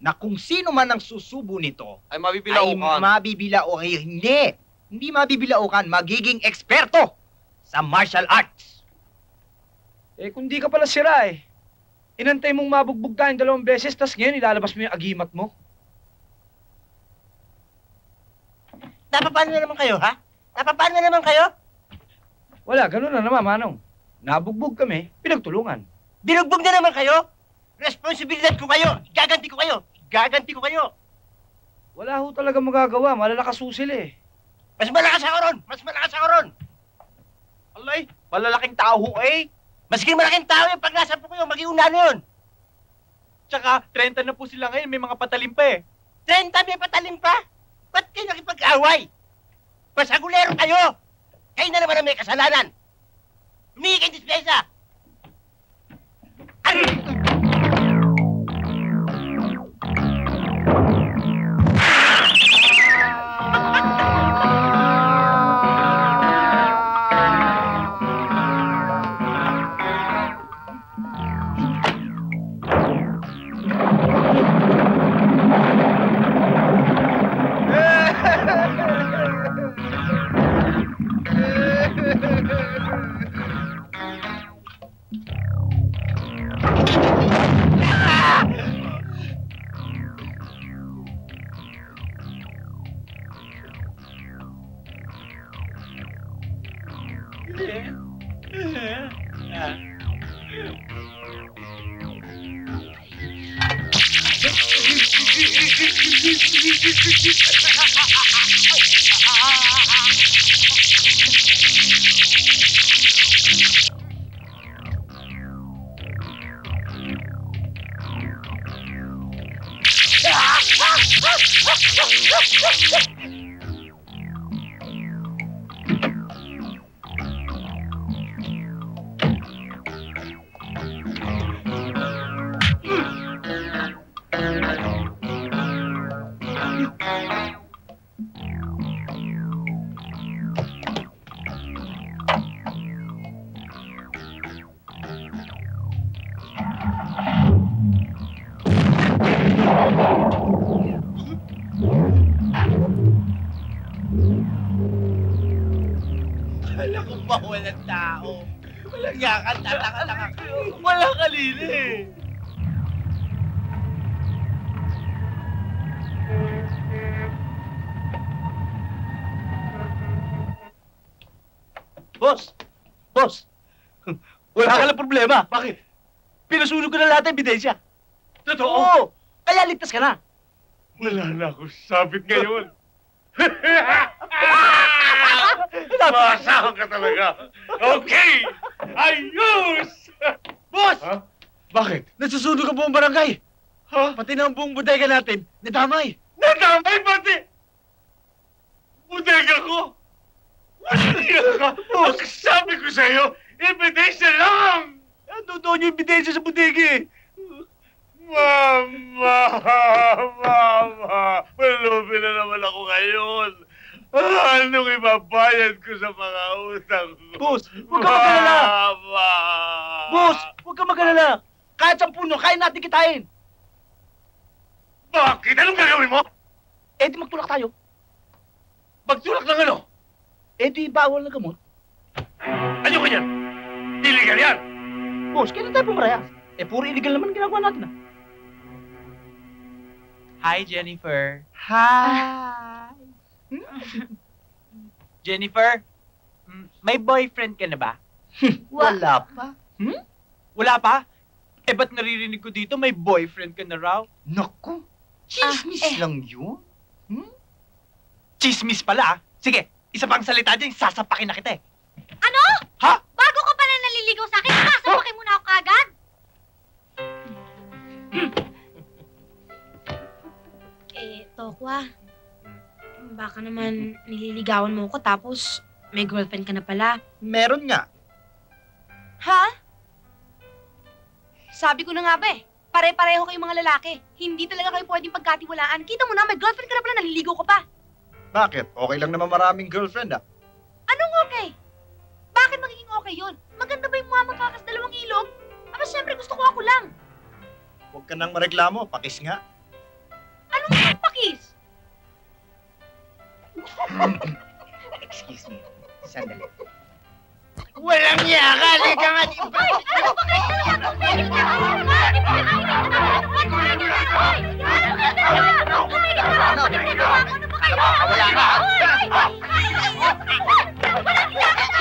Na kung sino man ang susubo nito, ay mabibilaukan. Ay mabibilao. Ay, hindi. Hindi mabibilaukan. Magiging eksperto sa martial arts. Eh, kung di ka pala sira eh. Inantay mong mabugbog tayong dalawang beses, tas ngayon ilalabas mo yung agimat mo. Napapano na naman kayo, ha? Napapano na naman kayo? Wala, ganun na naman, Manong. Nabugbog kami, pinagtulungan. Binugbog na naman kayo? Responsibilidad ko kayo. Gaganti ko kayo. Gaganti ko kayo. Wala ho talaga magagawa. Malalakas susil eh. Mas malakas ako ron. Mas malakas ako ron. Alay, malalaking tao eh. Maski malaking tao yung pag nasa po kayo, mag-iuna na yun. Tsaka, trenta na po sila ngayon, may mga patalim pa eh. Trenta may patalim pa? Ba't kayo nakipag-away? Pasagulero kayo! Kayo na naman ang may kasalanan! Humingi kayo dispensa! Aray! Ebidensya. Totoo. Oo. Kaya ligtas ka na. Wala na ako sabit ngayon. Masahan ka talaga. Okay. Ayos. Boss! Huh? Bakit? Nasusunog ang buong barangay. Huh? Pati na ang buong bodega natin. Nadamay. Nadamay pati? Bodega ko? Bodega ka? Boss, sabi ko sa'yo, ebidensya lang. Ano doon yung ebidensya sa bodega eh. Mama! Mama! Malupin na naman ako ngayon. Anong ibabayad ko sa mga utang ko? Boss, huwag ka mag-alala! Mama! Boss, huwag ka mag-alala! Kahit sa puno, kain natin kitain! Bakit? Anong gagawin mo? Eh di magtulak tayo. Magtulak ng ano? Eh di bawal na gamot. Ano ka yan? Illegal yan! Boss, kailan tayo pumarayas? Eh, puro illegal naman ginagawa natin ah. Hi, Jennifer. Hi! Jennifer, may boyfriend ka na ba? Wala pa. Hmm? Wala pa? Eh, ba't naririnig ko dito may boyfriend ka na raw? Naku, chismis ah, eh. lang yun. Hmm? Chismis pala ah. Sige, isa pang salita dyan, sasapakin na kita eh. Ano? Ha? Bago ka pala naliligaw sa akin, sasapakin muna ako kagad. Eh, Tokwa, baka naman nililigawan mo ko tapos may girlfriend ka na pala. Meron nga. Ha? Sabi ko na nga ba eh, pare-pareho kayong mga lalaki. Hindi talaga kayo pwedeng pagkatiwalaan. Kita mo na, may girlfriend ka na pala, naliligaw ka pa. Bakit? Okay lang naman maraming girlfriend ah. Anong okay? Bakit magiging okay yun? Maganda ba yung mga magkakas dalawang ilog? Aba siyempre gusto ko ako lang. Huwag ka nang mareklamo, pakis nga. Anong nga pakis? Excuse me, sandali. Walang yaka! Lika nga din ba? Ano ba kayo talaga? Pwede ka! Pwede ka! Pwede ka! Pwede ka! Ano ba kayo? Ano ba kayo? Wala ka! Walang yaka! Walang yaka! Walang yaka! Walang yaka!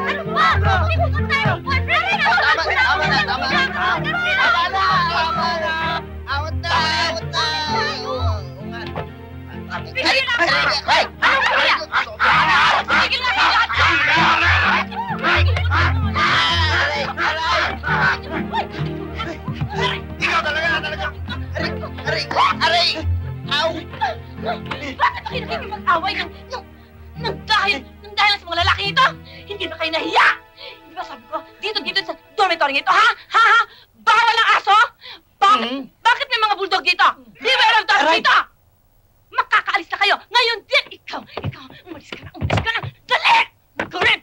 Ano ba? Lipukan tayo! Tama na! Tama na! Tama na! Tama na! Awat na! Awat na! Pigil na tayo! Ay! Pigil na tayo! Ikaw talaga! Talaga! Aray! Aray! Aw! Bakit kayo nakikipag-away ng... ng dahil... ng dahil sa mga lalaki ito? Hindi ba kayo nahiya? Hindi ba sabi ko, dito dito sa dormitory ito, ha? Ha? Ha? Bawal ang aso? Bakit may mga bulldog dito? Di ba yung dog dito? Makakaalis na kayo! Ngayon din! Ikaw! Ikaw! Umalis ka na! Umalis ka na! Dali! Ikaw rin!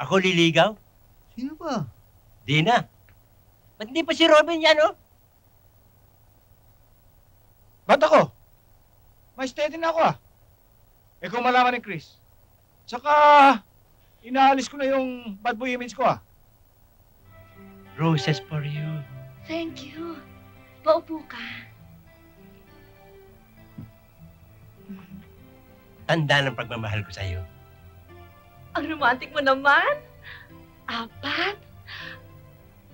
Ako liligaw? Sino ba? Di na. Ba't hindi pa si Robin yan, oh? Ba't ako? May steady na ako, ah. Eh, kung malaman ni Chris. Tsaka, inaalis ko na yung bad boy image ko, ah. Roses for you. Thank you. Paupo ka. Tanda ng pagmamahal ko sa'yo. Ang romantic mo naman. Apat,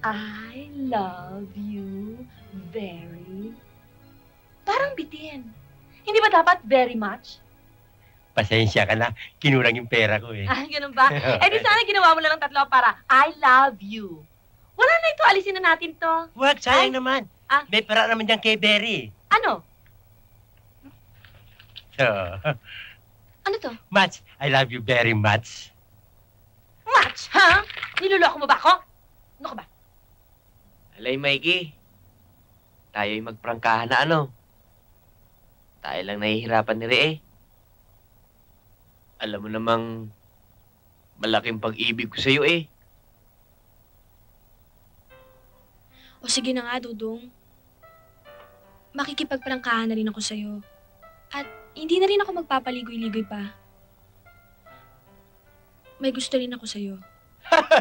I love you very... Parang bitin. Hindi ba dapat very much? Pasensya ka na. Kinurang yung pera ko eh. Ah, ganun ba? Eh di sana ginawa mo na lang tatlo para I love you. Wala na ito. Alisin na natin to. Huwag, sayang Ay? naman. Ah? May pera naman dyan kay Berry. Ano? So... Ano to? Much. I love you very much. Much, ha? Huh? Niluloko mo ba ako? Ano ka ba? Alay, Mikey. Tayo'y magprangkahan na ano. Tayo lang nahihirapan ni Re, eh. Alam mo namang malaking pag-ibig ko sa'yo, eh. O sige na nga, Dodong. Makikipagprangkahan na rin ako sa'yo. At hindi na rin ako magpapaligoy-ligoy pa. May gusto rin ako sa'yo.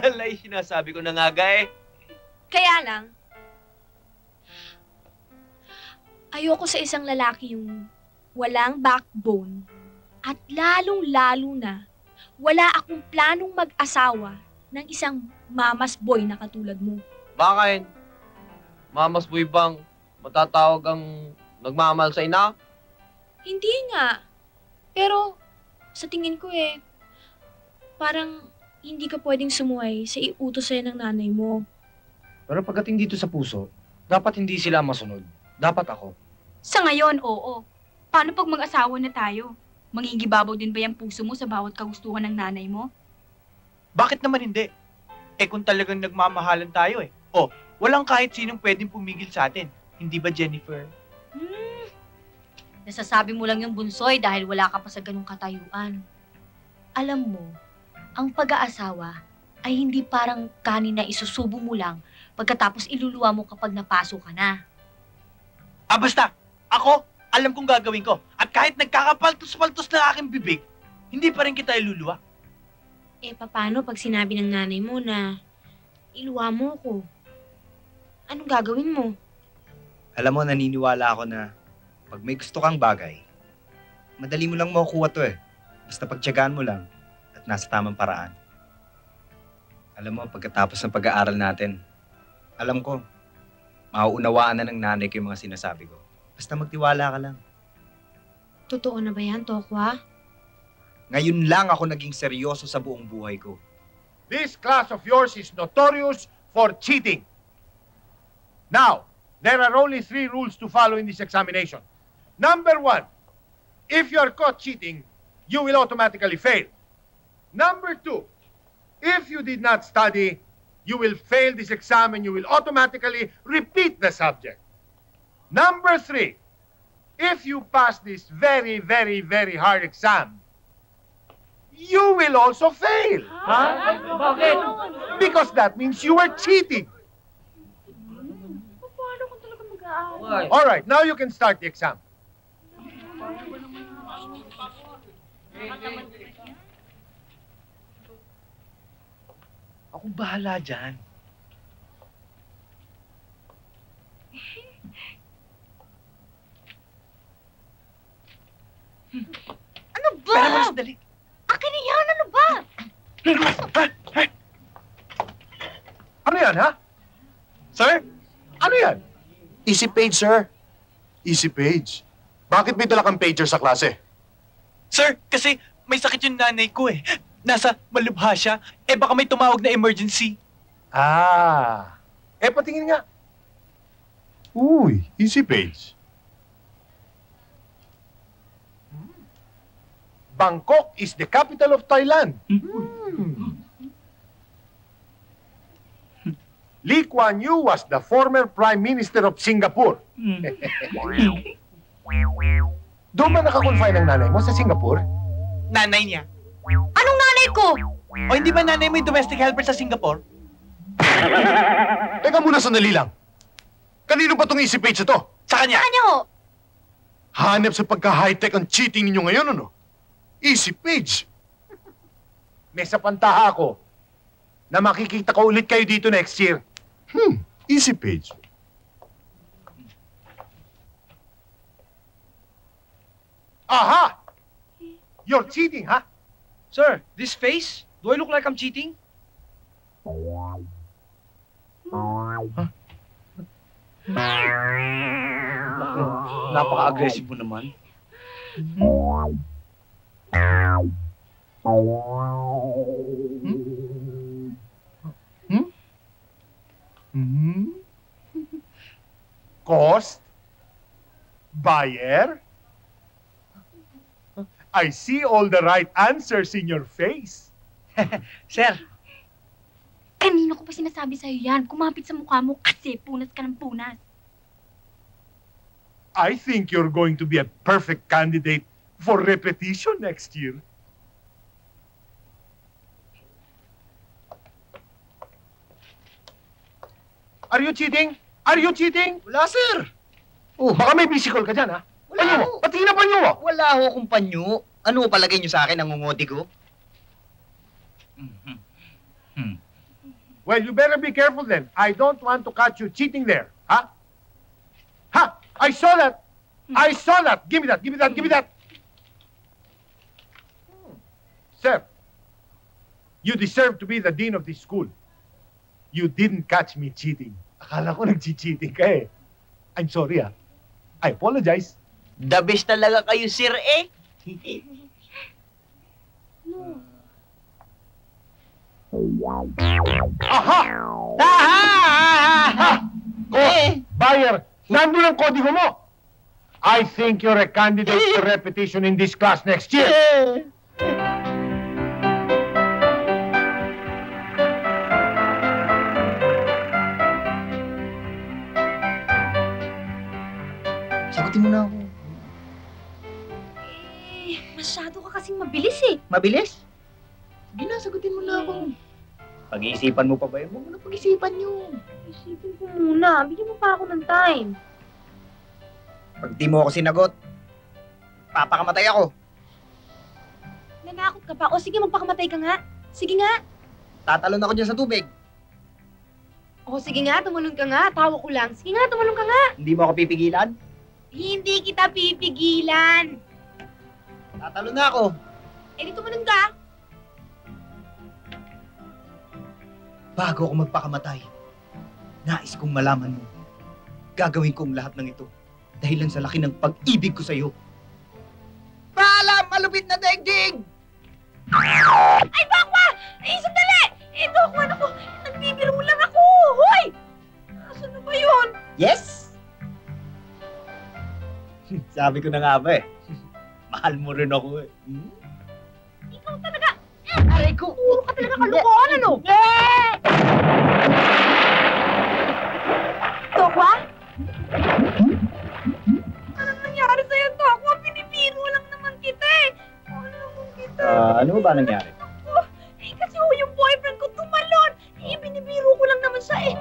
Alay, sinasabi ko na nga, guy. Kaya lang, ayoko sa isang lalaki yung walang backbone at lalong-lalo na wala akong planong mag-asawa ng isang mama's boy na katulad mo. Bakit? Mama's boy bang matatawag ang nagmamahal sa ina? Hindi nga. Pero sa tingin ko eh, parang hindi ka pwedeng sumuway sa iutos sa'yo ng nanay mo. Pero pagdating dito sa puso, dapat hindi sila masunod. Dapat ako. Sa ngayon, oo. Paano pag mag-asawa na tayo? Mangingibabaw din ba yung puso mo sa bawat kagustuhan ng nanay mo? Bakit naman hindi? Eh kung talagang nagmamahalan tayo eh. Oh, walang kahit sinong pwedeng pumigil sa atin. Hindi ba, Jennifer? Hmm. Nasasabi mo lang yung Bunsoy dahil wala ka pa sa ganung katayuan. Alam mo, ang pag-aasawa ay hindi parang kanin na isusubo mo lang pagkatapos iluluwa mo kapag napaso ka na. Ah, basta! Ako, alam kong gagawin ko. At kahit nagkakapaltos-paltos na aking bibig, hindi pa rin kita iluluwa. Eh, paano pag sinabi ng nanay mo na iluwa mo ko? Anong gagawin mo? Alam mo, naniniwala ako na pag may gusto kang bagay, madali mo lang makukuha to eh. Basta pagtiyagaan mo lang at nasa tamang paraan. Alam mo, pagkatapos ng pag-aaral natin, alam ko, mauunawaan na ng nanay ko yung mga sinasabi ko. Basta magtiwala ka lang. Totoo na ba yan, Tokwa? Ngayon lang ako naging seryoso sa buong buhay ko. This class of yours is notorious for cheating. Now, there are only three rules to follow in this examination. Number one, if you are caught cheating, you will automatically fail. Number two, if you did not study, you will fail this exam and you will automatically repeat the subject. Number three, if you pass this very, very, very hard exam, you will also fail. Huh? Bakit? Because that means you were cheating. All right, now you can start the exam. Ako bahala dyan. Ano ba? Pero mas dali. Akin na yan! Ano ba? Ano yan, ha? Sir? Ano yan? Easy page, sir. Easy page? Bakit may dala kang pager sa klase? Sir, kasi may sakit yung nanay ko eh. Nasa malubha siya. Eh baka may tumawag na emergency. Ah. Eh patingin nga. Uy, easy page. Bangkok is the capital of Thailand. Hmm. Lee Kuan Yew was the former Prime Minister of Singapore. Doon ba nakakonfine ang nanay mo sa Singapore? Nanay niya. Anong nanay ko? O hindi ba nanay mo yung domestic helper sa Singapore? Teka muna, sandali lang. Kanino ba itong easy page ito? Sa kanya. Sa kanya ho. Hanap sa pagka-high-tech ang cheating ninyo ngayon, ano? Easy page. May sapantaha ako na makikita ko ulit kayo dito next year. Hmm, easy page. Aha! You're cheating, ha? Huh? Sir, this face? Do I look like I'm cheating? Huh? Napaka-aggressive mo naman. Mm-hmm. Hmm? Hmm? Hmm? Cost? Buyer? I see all the right answers in your face. Sir. Kanino ko pa sinasabi sa'yo yan? Kumapit sa mukha mo kasi punas ka ng punas. I think you're going to be a perfect candidate for repetition next year. Are you cheating? Are you cheating? Wala, sir. Oh, baka may bisikol ka dyan, ha? Wala ano ho. Pati na panyo, ha? Wala ho akong panyo. Ano palagay niyo sa akin ang ngungoti ko? Mm-hmm. Hmm. Well, you better be careful then. I don't want to catch you cheating there, ha? Ha! I saw that! I saw that! Give me that! Give me that! Give me that! Sir, you deserve to be the dean of this school. You didn't catch me cheating. Akala ko nag-cheating ka eh. I'm sorry ah. I apologize. The best talaga kayo, sir eh. Aha! Aha! Cost buyer, nandun ang kodigo mo. I think you're a candidate for repetition in this class next year. mo na ako. Eh, masyado ka kasing mabilis eh. Mabilis? Sige na, sagutin mo na ako. Pag-iisipan mo pa ba yun? Huwag mo na pag-isipan yun. Pag-iisipan ko muna. Bigyan mo pa ako ng time. Pag di mo ako sinagot, papakamatay ako. Nanakot ka pa? O sige, magpakamatay ka nga. Sige nga. Tatalon ako dyan sa tubig. O sige nga, tumalon ka nga. Tawa ko lang. Sige nga, tumalon ka nga. Hindi mo ako pipigilan? Hindi kita pipigilan. Tatalon na ako. Eh, di tumalon ka. Bago ako magpakamatay, nais kong malaman mo. Gagawin kong lahat ng ito dahilan sa laki ng pag-ibig ko sa'yo. Paalam, malupit na daigdig! Ay, Bakwa! Ay, sandali! Ito, kung ano ko, nagbibiro lang ako! Hoy! Asan na ba yun? Yes! Sabi ko na nga ba eh. Mahal mo rin ako eh. Hmm? Ikaw talaga! Aray ko! Puro ka talaga kalukohan, ano? Eh! Tokwa? Anong nangyari sa'yo, Tokwa? Pinipiro lang naman kita eh. Ano kung kita? Uh, ano ba nangyari? Ako, eh, kasi oh, yung boyfriend ko tumalon. Eh, binibiro ko lang naman siya eh.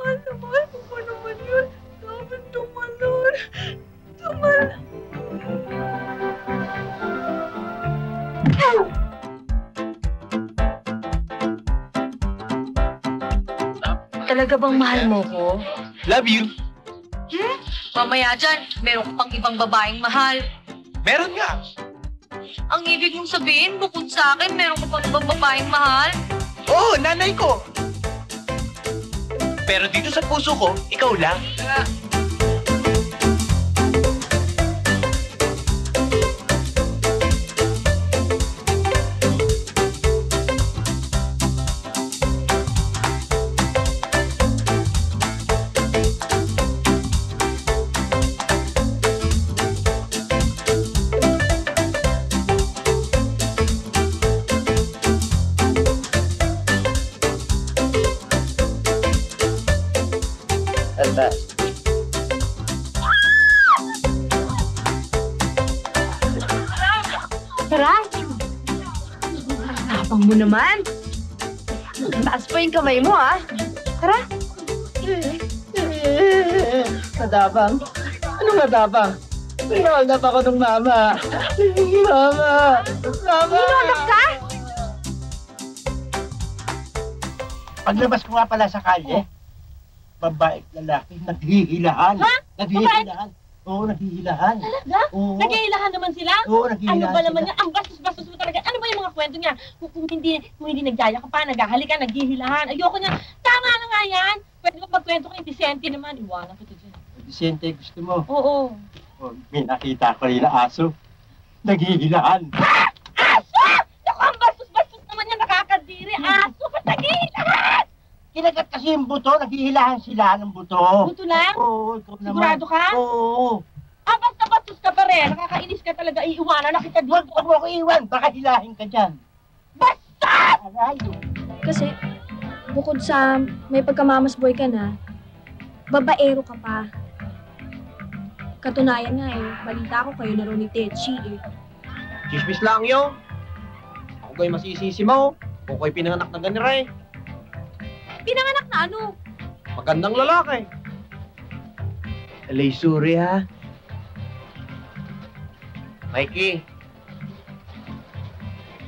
Ano ba? Ano ba naman yun? Dapat tumalon. Tumalon. Talaga bang mahal mo ko? Love you. Hmm? Mamaya dyan, meron ka pang ibang babaeng mahal. Meron nga! Ang ibig mong sabihin, bukod sa akin, meron ka pang ibang babaeng mahal? Oo, nanay ko! Pero dito sa puso ko, ikaw lang. Uh. Man, taas pa yung kamay mo, ah. Tara. Nadabang. Anong nadabang? Nilolda pa ako ng mama. Mama! Mama! Nilolda ka? Paglabas ko nga pala sa kalye, babae lalaki, naghihilahan. Ha? Naghihilahan. Oo, naghihilahan. Talaga? Oo. Naghihilahan naman sila? Oo, naghihilahan. Ano ba naman niya? Ang bastos-bastos mo talaga. Ano ba yung mga kwento niya? Kung hindi, kung hindi nagyaya ka pa, naghahalikan, naghihilahan. Ayoko niya. Tama na nga yan. Pwede ba magkwento kay Vicente naman? Iwanan ko ito dyan. Vicente, gusto mo? Oo. Oh, may nakita ko rin na aso. Naghihilahan. Ha? Aso? Naku, ang bastos-bastos naman niya, nakakadiri. Aso pa naghihilahan. Kinagat kasi yung buto, naghihilahan sila ng buto. Buto lang? Oo, ikaw naman. Sigurado ka? Oo. Ah, basta-bastos ka pa rin. Nakakainis ka talaga. Iiwanan na kita dito. Huwag mo ako iiwan. Baka hilahin ka dyan. Basta! Aray. Kasi, bukod sa may pagka-Mama's Boy ka na, babaero ka pa. Katunayan nga eh. Balita ko kayo laro ni Tetchi eh. Chismis lang yun. Ako kayo masisisi mo. Ako kayo pinanganak ng ganira eh. Pinanganak na ano? Magandang lalaki. Alay, sorry ha. Mikey,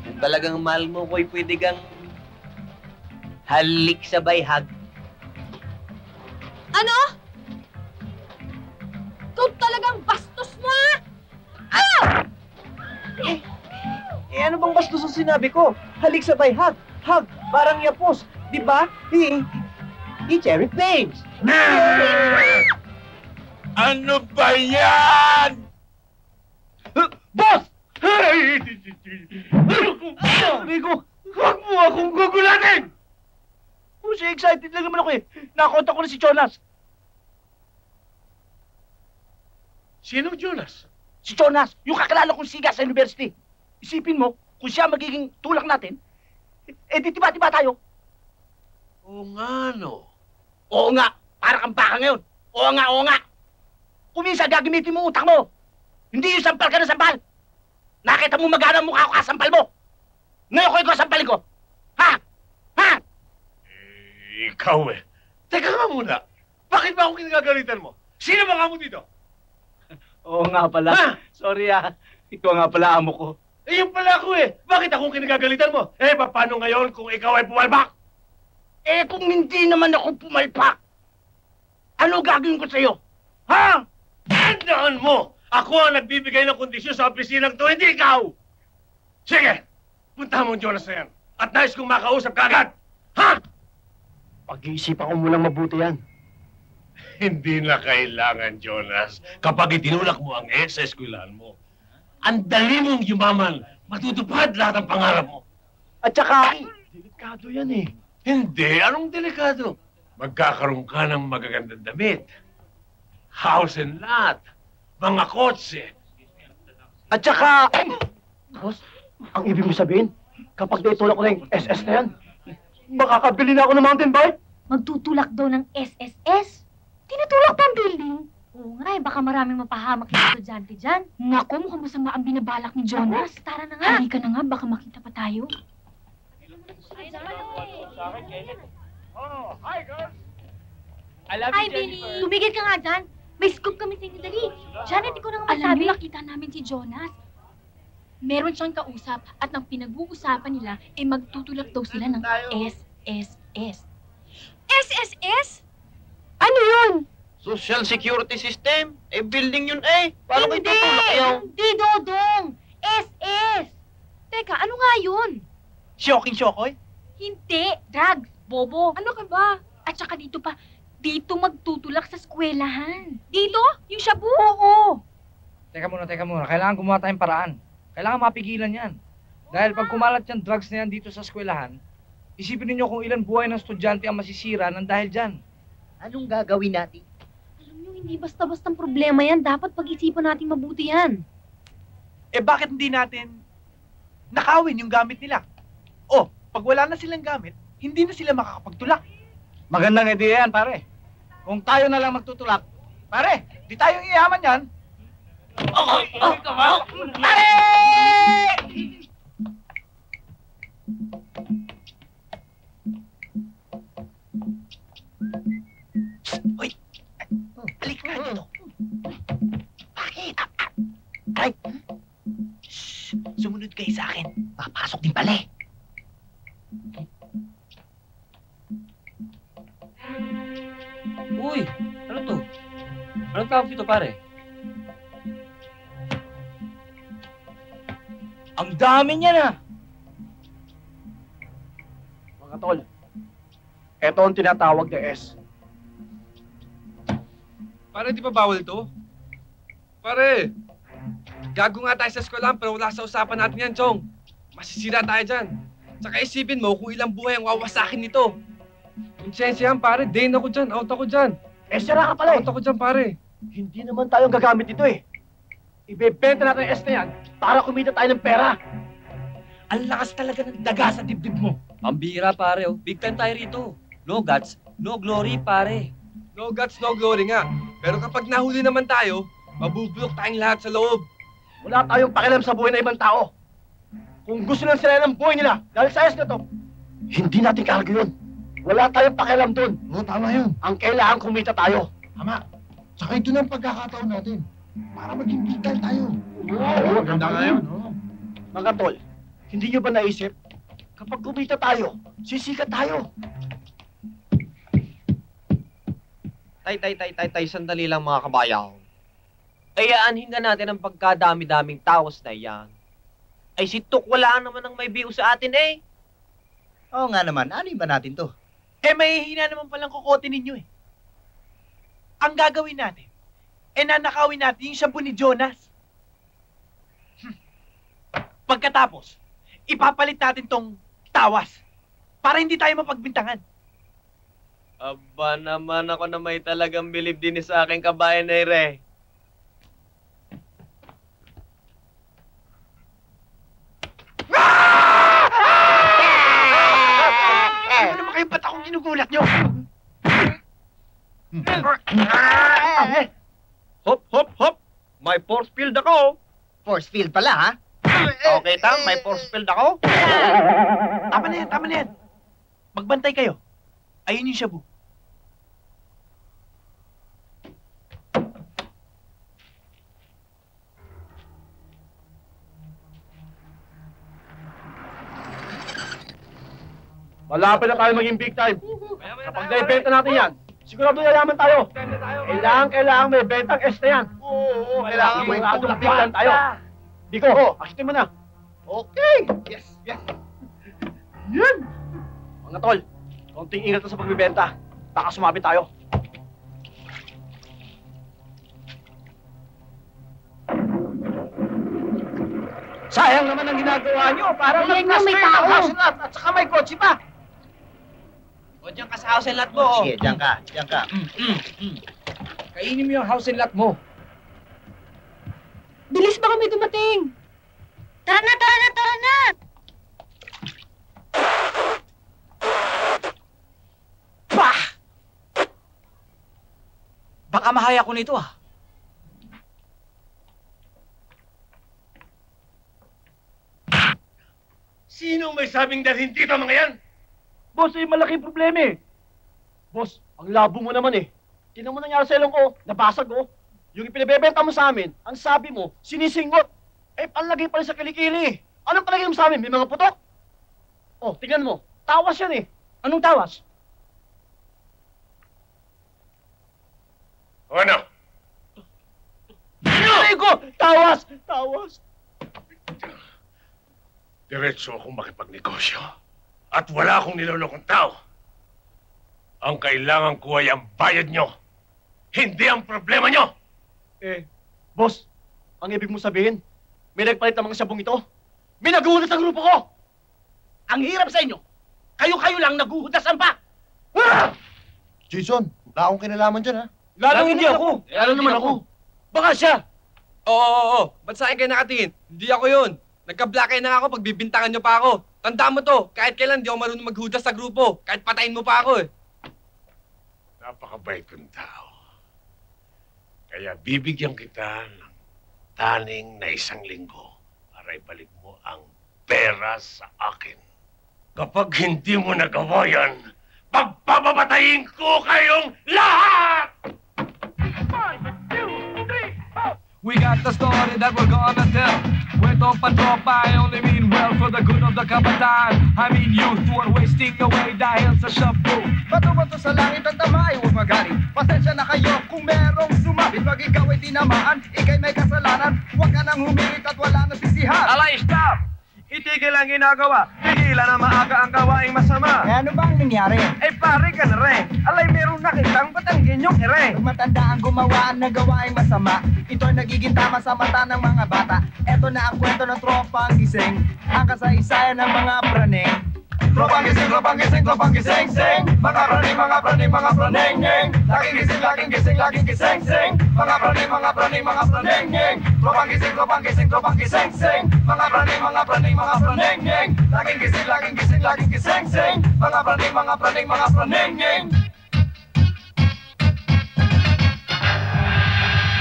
kung talagang mahal mo ko'y pwede kang halik sabay hug. Ano? Ikaw talagang bastos mo ha? Ah! Eh, eh ano bang bastos ang sinabi ko? Halik sabay hug, hug, parang yapos. Diba? He, he cherry flames. Ano ba yan? Boss! Hey! Sabi ko, huwag mo akong gugulanin! Oh, si excited lang naman ako eh. Nakakonta ko na si Jonas. Sino Jonas? Si Jonas, yung kakilala kong siga sa university. Isipin mo, kung siya magiging tulak natin, eh di tiba-tiba tayo. Oo nga, no? Oo nga! Para kang baka ngayon! Oo nga, oo nga! Kung minsan gagamitin mo utak mo. Hindi yung sampal ka na sampal. Nakita mo magana ang mukha ko kasampal mo. Ngayon ko ikaw sampalin ko. Ha? Ha? E, ikaw eh. Teka ka muna. Bakit ba ako kinagagalitan mo? Sino ba ka mo dito? Oo nga pala. Ha? Sorry ah. Ikaw nga pala amo ko. Eh, yung pala ako eh. Bakit akong kinagagalitan mo? Eh, paano ngayon kung ikaw ay pumalpak? Eh, kung hindi naman ako pumalpak, ano gagawin ko sa'yo? Ha? Tandaan mo! Ako ang nagbibigay ng kondisyon sa opisinang to, hindi ikaw! Sige! Puntahan mo ang Jonas na yan. At nais kong makausap ka agad! Ha? Pag-iisipan ko mulang mabuti yan. Hindi na kailangan, Jonas. Kapag itinulak mo ang S S kulaan mo, ang dali mong yumaman, matutupad lahat ang pangarap mo. At saka, ay, delikado yan eh. Hindi, anong delikado? Magkakaroon ka ng magagandang damit. House and lot. Mga kotse. At saka, ay, boss, ang ibig mo sabihin, kapag naitulak ko na yung S S na yan, makakabili na ako ng mountain bike? Magtutulak daw ng S S S? Tinutulak pa ang building. Oo nga eh, baka maraming mapahamak na estudyante dyan. Naku, mukhang masama ang binabalak ni Jonas. Tara na nga. Halika na nga, baka makita pa tayo. Oh, hi girls! I love you, Jennifer. Tumigil ka nga dyan. May scoop kami sa inyo, dali. Dyan, hindi ko na nga masabi. Alam mo, nakita namin si Jonas. Meron siyang kausap at ang pinag-uusapan nila ay magtutulak daw sila ng S S S. S S S? Ano yun? Social Security System? Eh, building yun eh. Paano kayo tutulak kayo? Hindi, Dodong. S S. Teka, ano nga yun? Shoking-shokoy? Hindi. Drugs. Bobo. Ano ka ba? At saka dito pa, dito magtutulak sa eskwelahan. Dito? Yung shabu? Oo. Teka muna, teka muna. Kailangan gumawa tayong paraan. Kailangan mapigilan yan. Oo. Dahil pag kumalat yung drugs na yan dito sa eskwelahan, isipin niyo kung ilan buhay ng estudyante ang masisira nang dahil dyan. Anong gagawin natin? Hindi basta-basta ang problema yan. Dapat pag-isipan natin mabuti yan. Eh bakit hindi natin nakawin yung gamit nila? O, pag wala na silang gamit, hindi na sila makakapagtulak. Magandang ideya yan, pare. Kung tayo na lang magtutulak, pare, di tayong iyaman yan. Okay, okay ka ba? Pare! Uy! Balik na dito. Bakit? Aray! Shhh! Sumunod kayo sa akin. Papasok din pala eh. Uy! Ano to? Anong tawag dito, pare? Ang dami niya na! Mga tol, eto ang tinatawag na S. Pare, di ba bawal to? Pare, gago nga tayo sa eskwelahan pero wala sa usapan natin yan, Chong. Masisira tayo dyan. Tsaka isipin mo kung ilang buhay ang wawasakin nito. Konsensya yan, pare. Dain ako dyan. Out ako dyan. Eh, sira ka pala eh. Out ako dyan, pare. Hindi naman tayong gagamit dito eh. Ibebenta natin ang S na yan para kumita tayo ng pera. Ang lakas talaga ng daga sa dibdib mo. Pambira, pare. Oh. Big time tayo rito. No guts, no glory, pare. No guts, no glory nga. Pero kapag nahuli naman tayo, mabubulok tayong lahat sa loob. Wala tayong pakialam sa buhay ng ibang tao. Kung gusto lang sila ng buhay nila, dahil sa S na to, hindi natin kahargo yun. Wala tayong pakialam dun. Oo, tama yun. Ang kailangan kumita tayo. Tama. Tsaka ito na ang pagkakataon natin. Para maging vital tayo. Oo, maganda nga yun. Mga tol, hindi nyo ba naisip? Kapag kumita tayo, sisikat tayo. Tay, tay, tay, tay, tay, sandali lang mga kabayaw. Ayaanhin na natin ang pagkadami-daming taos na yan. Ay si Tokwa lang naman ang may biyo sa atin eh. Oo nga naman, ano ba natin to? Eh may hihina naman palang kukote ninyo eh. Ang gagawin natin, eh nanakawin natin yung shampoo ni Jonas. Hm. Pagkatapos, ipapalit natin tong tawas para hindi tayo mapagbintangan. Aba naman ako na may talagang bilib din sa aking kabayan na ire. Ano naman kayo? Ba't akong ginugulat nyo? Hop! field ako. Force field pala, ha? Okay, tam. May force field ako. Tama na yan, tama na yan. Magbantay kayo. Ayun yung shabu. Malapit na tayo maging big time. Kapag naibenta natin yan, sigurado yayaman tayo. Kailangan, kailangan may bentang S na yan. Oo, kailangan may tulak lang tayo. Diko, akitin mo na. Okay, yes, yes. Yan! Mga tol, konting ingat na sa pagbibenta. Baka sumabit tayo. Sayang naman ang ginagawa nyo. Parang nag-castor yung house and lot at saka may kotse pa. O, diyan ka sa house and lot mo, o. Sige, diyan ka, diyan ka. Mm, mm, mm. Kainin mo yung house and lot mo. Bilis ba kami dumating? Tara na, tara na, tara na! Bah! Baka mahaya ko nito, ah. Sino may sabing dalhin dito, mga yan? Boss, ay malaking problema eh. Boss, ang labo mo naman eh. Tingnan mo nangyari sa ilong ko, nabasag ko. Yung ipinabebenta mo sa amin, ang sabi mo, sinisingot. Eh, panlagay pa rin sa kilikili eh. Anong palagay mo sa amin? May mga putok? Oh, tingnan mo. Tawas yan eh. Anong tawas? O ano? Ay ko! Tawas! Tawas! Diretso akong makipagnegosyo at wala akong nilolokong tao. Ang kailangan ko ay ang bayad nyo, hindi ang problema nyo! Eh, boss, ang ibig mo sabihin, may nagpalit ng mga sabong ito? May naguhudas ang grupo ko! Ang hirap sa inyo, kayo-kayo lang naguhudasan pa! Ah! Jason, wala akong kinalaman dyan, ha? Lalo hindi ako! Lalo naman ako! Baka siya! Oo, oo, oo, ba't sa akin kayo nakatingin? Hindi ako yun! Nagka-black eye na ako pag bibintangan nyo pa ako. Tanda mo to, kahit kailan di ako marunong maghudas sa grupo. Kahit patayin mo pa ako eh. Napakabait kong tao. Kaya bibigyan kita ng taning na isang linggo para ibalik mo ang pera sa akin. Kapag hindi mo nagawa yan, pagpapabatayin ko kayong lahat! five, two, three, four! We got the story that we're gonna tell. Off and drop, I only mean well for the good of the kabataan. I mean youth who are wasting away dahil sa shampoo. Bato-bato sa langit ang tama ay huwag magaling. Pasensya na kayo kung merong sumabit. Pag ikaw ay tinamaan, ikay may kasalanan. Huwag ka nang humirit at wala nang sisihan. Alay, stop! Itigil ang ginagawa. Tigilan na maaga ang gawaing masama. Eh, ano bang nangyari? Eh, pare ka na rin. Alay, meron nakitang batanggin yung ere. Pag matanda ang gumawa ng gawaing masama, ito ay nagiging tama sa mata ng mga bata. Ito na ang kwento ng tropang gising, ang kasaysayan ng mga praning. Tropang gising, tropang gising, tropang gising, sing. Mga praning, mga praning, mga praning, ning. Laging gising, laging gising, laging gising, sing. Mga praning, mga praning, mga praning, ning. Tropang gising, tropang gising, tropang gising, sing. Mga praning, mga praning, mga praning, ning. Laging gising, laging gising, laging gising, sing. Mga praning, mga praning, mga praning, ning.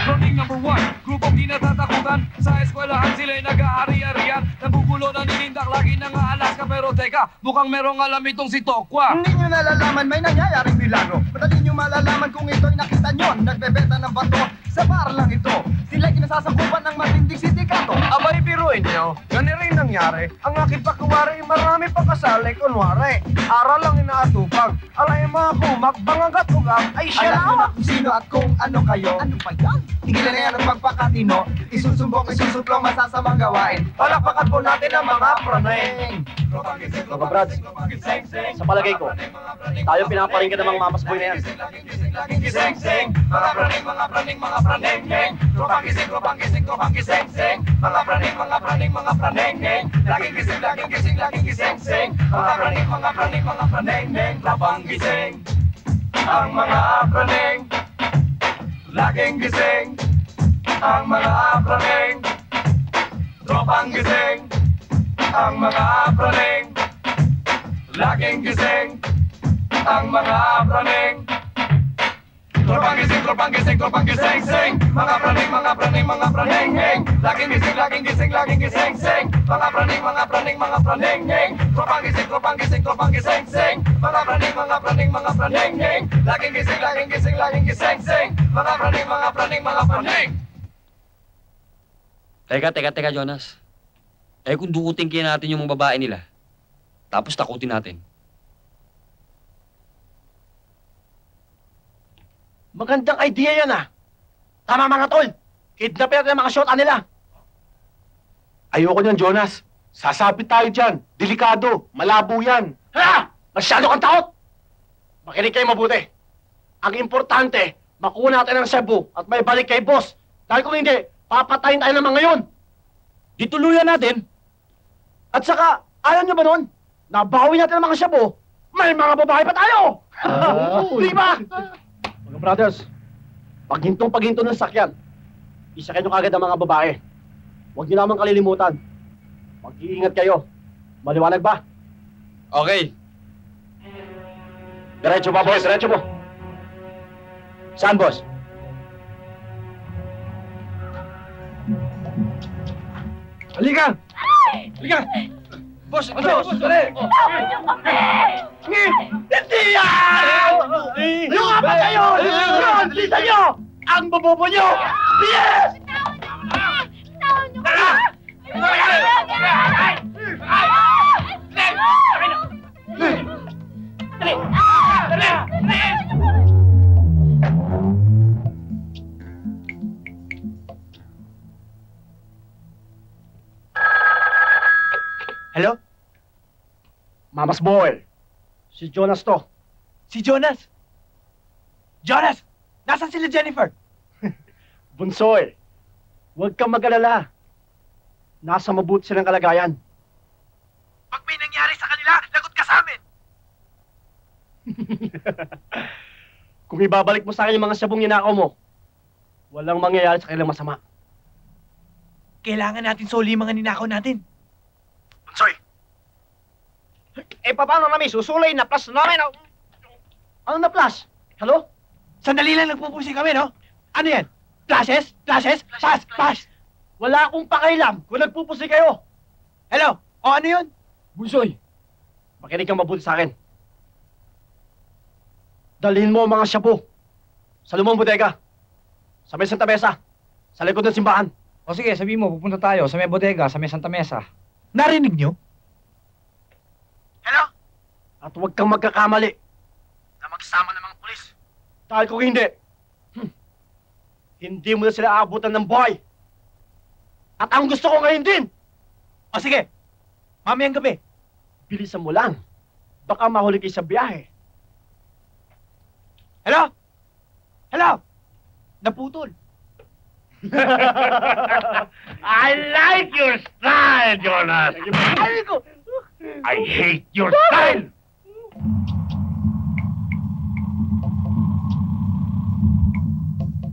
Praning number one, grupong di natatakutan. Sa eskwelahan sila'y nag-aari-arian. Nabugulo na ninindak, lagi nang aalas ka. Pero teka, mukhang merong alam itong si Tokwa. Hindi nyo nalalaman, may nangyayaring milagro. Madali nyo malalaman kung ito'y nakita nyo. Nagbebenta ng bato, sa bar lang ito. Sila'y kinasasagupan ng matinding sindikato. Abay, biruin nyo, gani rin nangyari. Ang aking pakuwari, marami pa kasali. Kunwari, aral lang inaatupag. Alay mga kumakbang hanggat hugam. Ay, siya lang! Alam sino at kung ano kayo. Ano pa yan? Tigilan na yan ang pagpakatino. Isusumbong, isusuklong, masasamang gawain. Palakpakan po natin ang mga praneng. Mga brads, sa palagay ko, tayo pinaparinggan ng mga Mama's Boy na yan. Mga praneng, mga praneng, mga praneng. Tropang gising, tropang gising, tropang gising. Mga praneng, mga praneng, mga praneng. Laging gising, laging gising, laging gising. Mga praneng, mga praneng, mga praneng. Tropang gising, ang mga praneng. Laging gising, ang mga praneng. Tropang gising, ang mga praneng. Laging gising, ang mga praneng. Kelopang gising, kelopang gising, kelopang gising, sing. Mga praning, mga praning, mga praning, hing. Laging gising, laging gising, laging gising, sing. Mga praning, mga praning, mga praning, hing. Kelopang gising, kelopang gising, kelopang gising, sing. Mga praning, mga praning, mga praning, hing. Laging gising, laging gising, laging gising, sing. Mga praning, mga praning, mga praning. Teka, teka, teka, Jonas. Eh kung dukutin kaya natin yung mga babae nila, tapos takutin natin. Magandang idea yan, ah! Tama, mga tol! Kidnapper na mga shot nila! Ayoko niyan, Jonas! Sasapit tayo dyan! Delikado! Malabo yan! Ha! Masyado kang takot! Makinig kayo mabuti! Ang importante, makuha natin ang Cebu at may balik kay boss! Dahil kung hindi, papatayin tayo naman ngayon! Dituluyan natin! At saka, alam niyo ba nun? Nabawi natin ang mga Cebu, may mga babae pa tayo! Oh. Di ba? Mga brothers, paghintong-paghinto ng sakyan, isa kayo kagad ang mga babae. Huwag niyo namang kalilimutan. Mag-iingat kayo. Maliwanag ba? Okay. Diretso ba, boss? Diretso po. Saan, boss? Halika! Halika! Boss, ano? Boss, dali! Tawad niyo kami! Hindi yan! Yung apat kayo! Yun! Lisa niyo! Ang bobobo niyo! Yes! Tawad niyo! Tawad niyo kami! Dali! Dali! Dali! Dali! Hello? Mama's Boy. Si Jonas to. Si Jonas? Jonas! Nasaan sila Jennifer? Bunsoy, huwag kang mag-alala. Nasa mabuti silang kalagayan. Pag may nangyari sa kanila, lagot ka sa amin! Kung ibabalik mo sa akin yung mga sabong ninakaw mo, walang mangyayari sa kanilang masama. Kailangan natin soli yung mga ninakaw natin. Sorry. Eh, paano namin? Susulay na plus namin. No? Ano na plus? Hello? Sandali lang nagpupusin kami, no? Ano yan? Flashes? Flashes? Pass! Pass! Wala akong pakailam kung nagpupusin kayo. Hello? O ano yun? Bunsoy, makinig kang mabuti sa akin. Dalhin mo mga shabu sa lumang bodega. Sa may Santa Mesa. Sa likod ng simbahan. O sige, sabihin mo, pupunta tayo sa may bodega, sa may Santa Mesa. Narinig nyo? Hello? At huwag kang magkakamali na magsama ng mga pulis. Dahil kung hindi, hmm, hindi mo na sila aabutan ng buhay. At ang gusto ko ngayon din. O sige, mamayang gabi. Bilisan mo lang. Baka mahuli kayo sa biyahe. Hello? Hello? Naputol. I like your style, Jonas. I hate your style.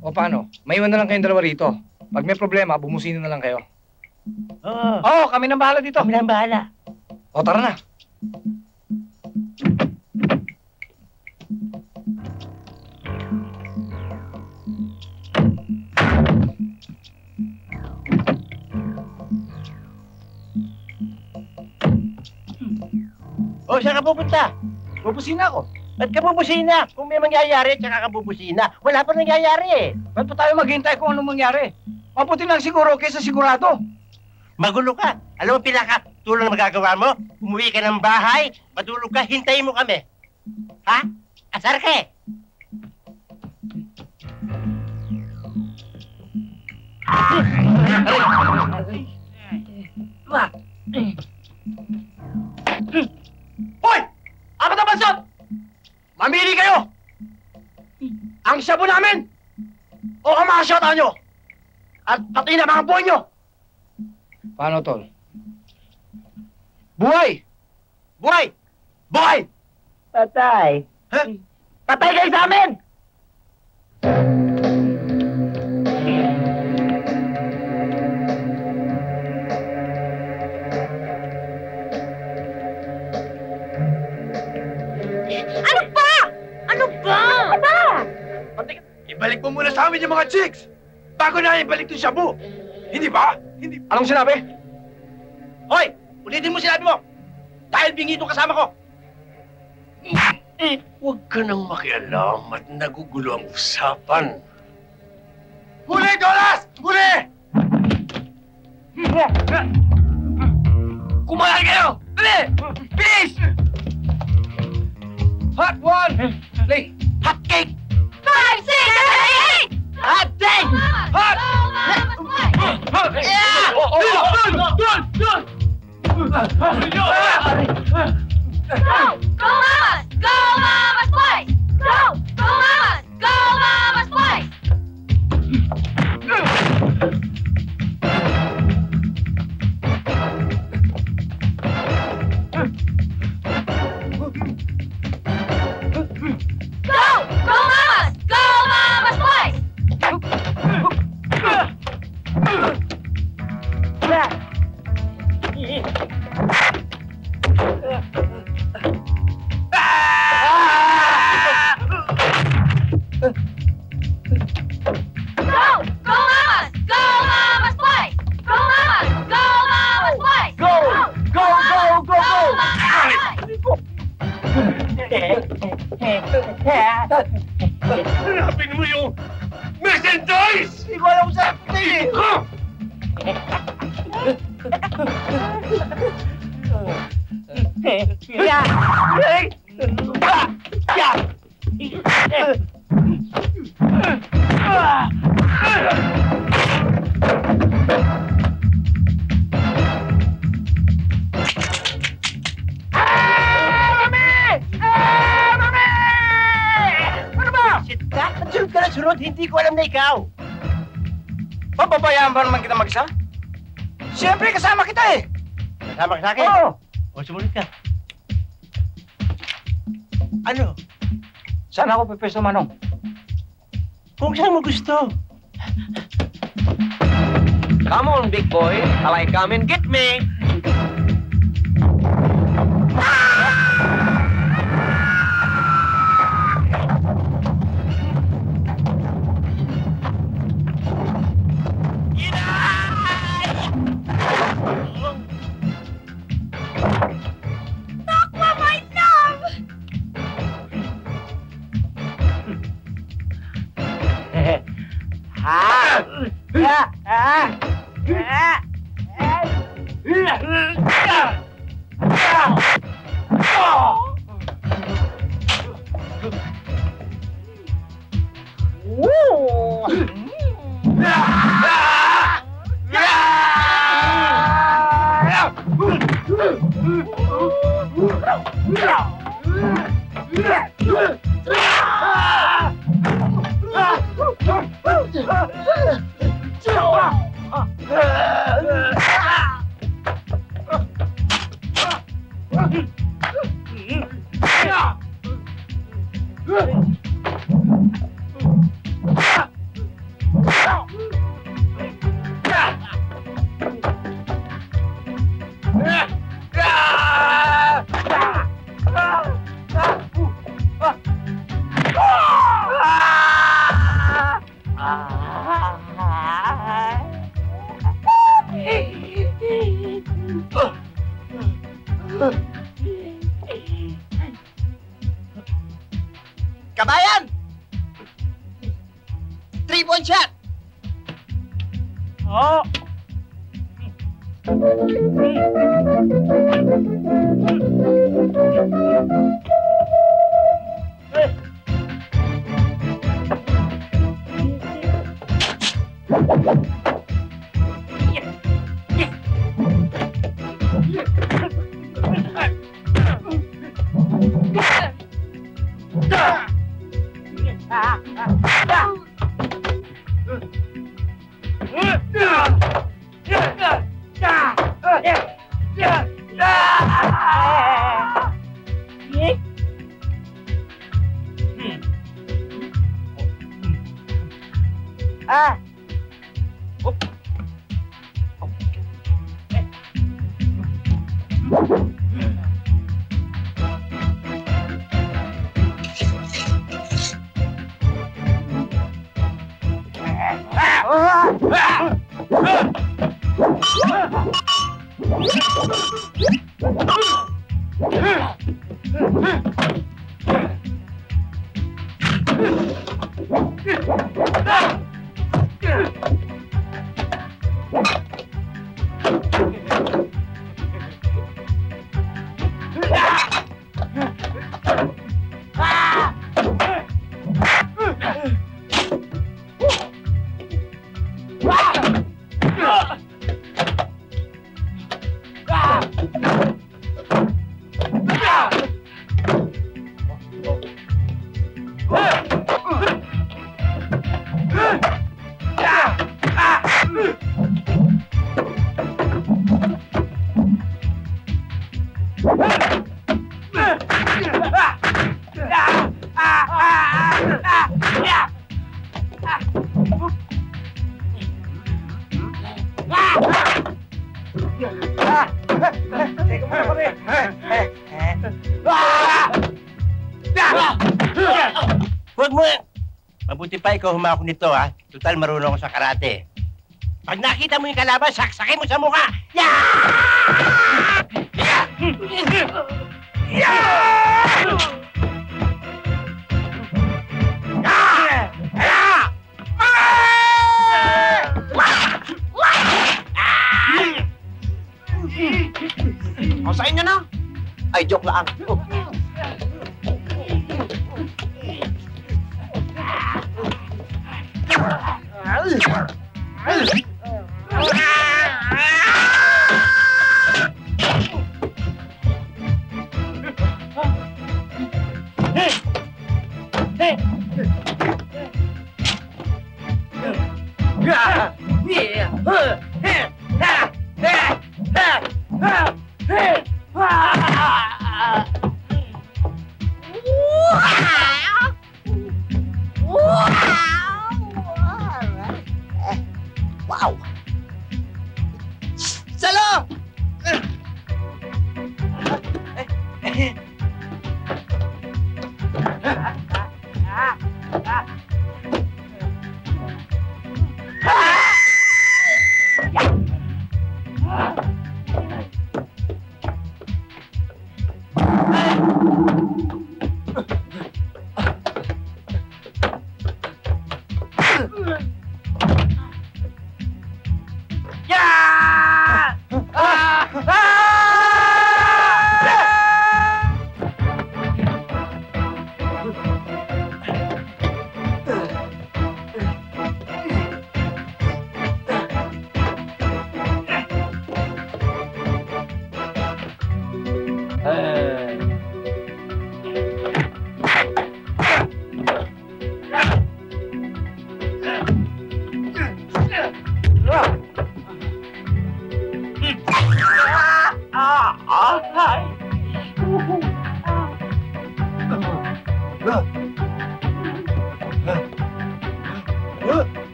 O paano? Maiwan na lang kayong dalawa rito. Pag may problema, bumusino na lang kayo. Oo, oh, kami nang bahala dito. Kami nang bahala. O tara na. O, saan ka pupunta? Bubusina ako. Ba't ka bubusina? Kung may mangyayari, tsaka ka bubusina. Wala pa nangyayari eh. Ba't pa tayo maghintay kung anong mangyari? Mabuti lang siguro kaysa sigurado. Magulo ka. Alam mo, pinaka tulong na magagawa mo? Umuwi ka ng bahay, matulog ka, hintayin mo kami. Ha? Asar ka eh. Hoy! Apat na bansot! Mamili kayo! Ang shabu namin! O ang mga shota nyo! At pati na mga buhay nyo! Paano, tol? Buhay! Buhay! Buhay! Patay! Huh? Patay kayo sa amin! Ano ba? Ano ba? Ano ba? muna sa amin yung mga chicks bago na ibalik yung shabu. Hindi ba? Hindi. Anong sinabi? Hoy! Ulitin mo sinabi mo! Dahil bingi itong kasama ko! Huwag ka nang makialam at nagugulo ang usapan. Huli, Jonas! Huli! Kumain kayo! Dali! Bilis! Hot one! Play! Hot cake! Five, six, eight! Hot cake! Hot! Yeah! Dun! Dun! Dun! Go! Go Mama's! Go Mama's Boys! Go! Go Mama's! Go Mama's Boys! Peso manong. Kung saan mo gusto. Come on, big boy. Shall I come and get me? Ah! Ikaw humawak nito, ha? Total marunong sa karate. Pag nakita mo yung kalaban, saksakin mo sa mukha! O, sa inyo na? Ay, joke lang. Oh.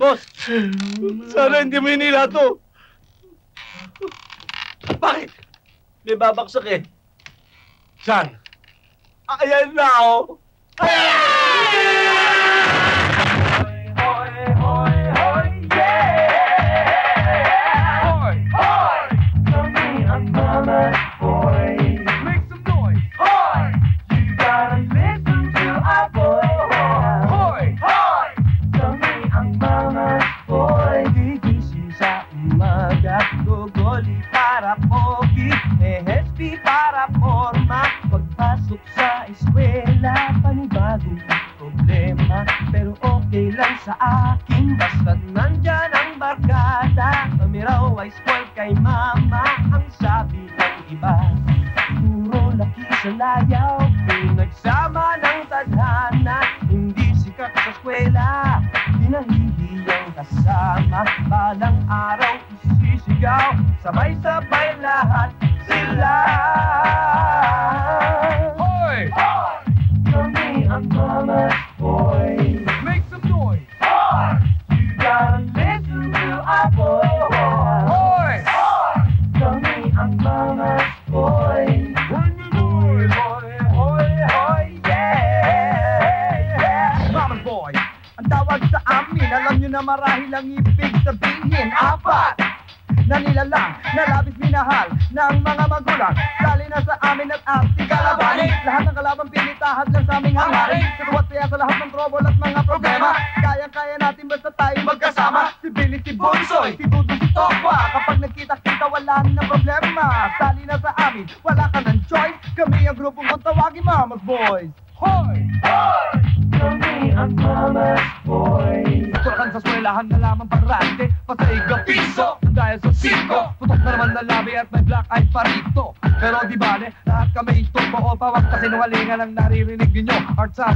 Bos, sana hindi mo hinila to. Bakit? May babaksak eh. Saan? Ayan na oh! Time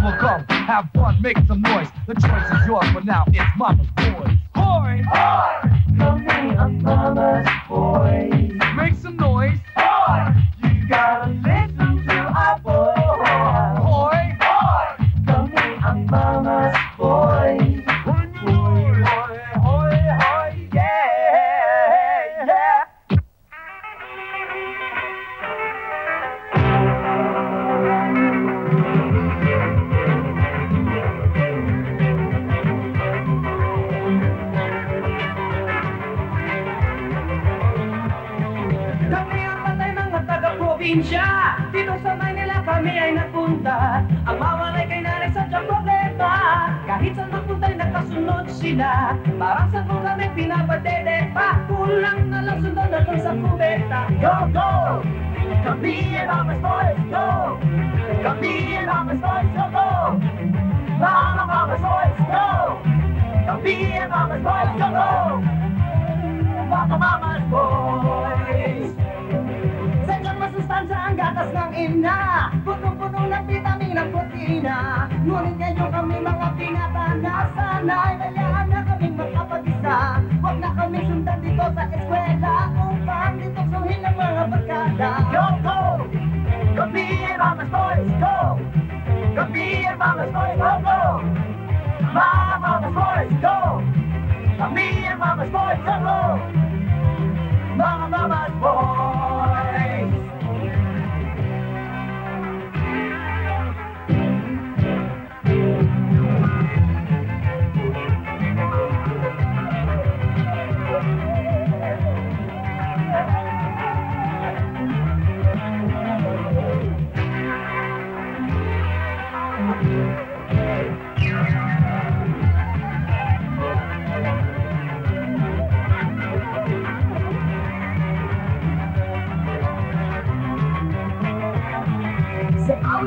will come, have fun, make some noise. The choice is yours, but now it's Mama's Boys. Hoy! Hoy! Tell me I'm Mama's Boys. Make some noise. Hoy! You gotta listen to our boys. Hoy! Hoy! Tell me I'm Mama's Boys. Hoy! Hoy! Hoy! Hoy! Hoy! Yeah! Yeah! Dito sa Maynila kami ay napunta. Ang mawalay kay nanay sadyang problema. Kahit saan mapuntay nakasunod sila. Parang sa kung kami pinapatede pa. Kulang na lang sundan natin sa kubeta. Go, go! Kami ay Mama's Boys, go! Kami ay Mama's Boys, go, go! Mama, Mama's Boys, go! Kami ay Mama's Boys, go, go! Mama, Mama's Boys! Masustansya ang gatas ng ina. Punong-punong ng vitamin ng protina. Ngunit ngayon kami mga pinata na sana'y balayaan na kaming makapag-isa. Huwag na kami sundan dito sa eskwela upang dituksuhin ang mga barkada. Go, go! Kami ay Mama's Boys, go! Kami ay Mama's Boys, go, go! Mama, Mama's Boys, go! Kami ay Mama's Boys, go, go! Mama, Mama's Boys!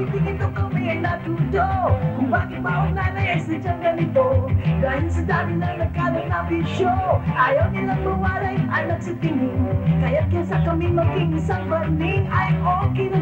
Tingin to kami ay natuto. Kung bakit ba ang nanay ay sadyang ganito. Dahil sa dami na nagkalang na bisyo. Ayaw nilang mawala yung anak sa tingin. Kaya't kesa kami maging isang barning ay okay na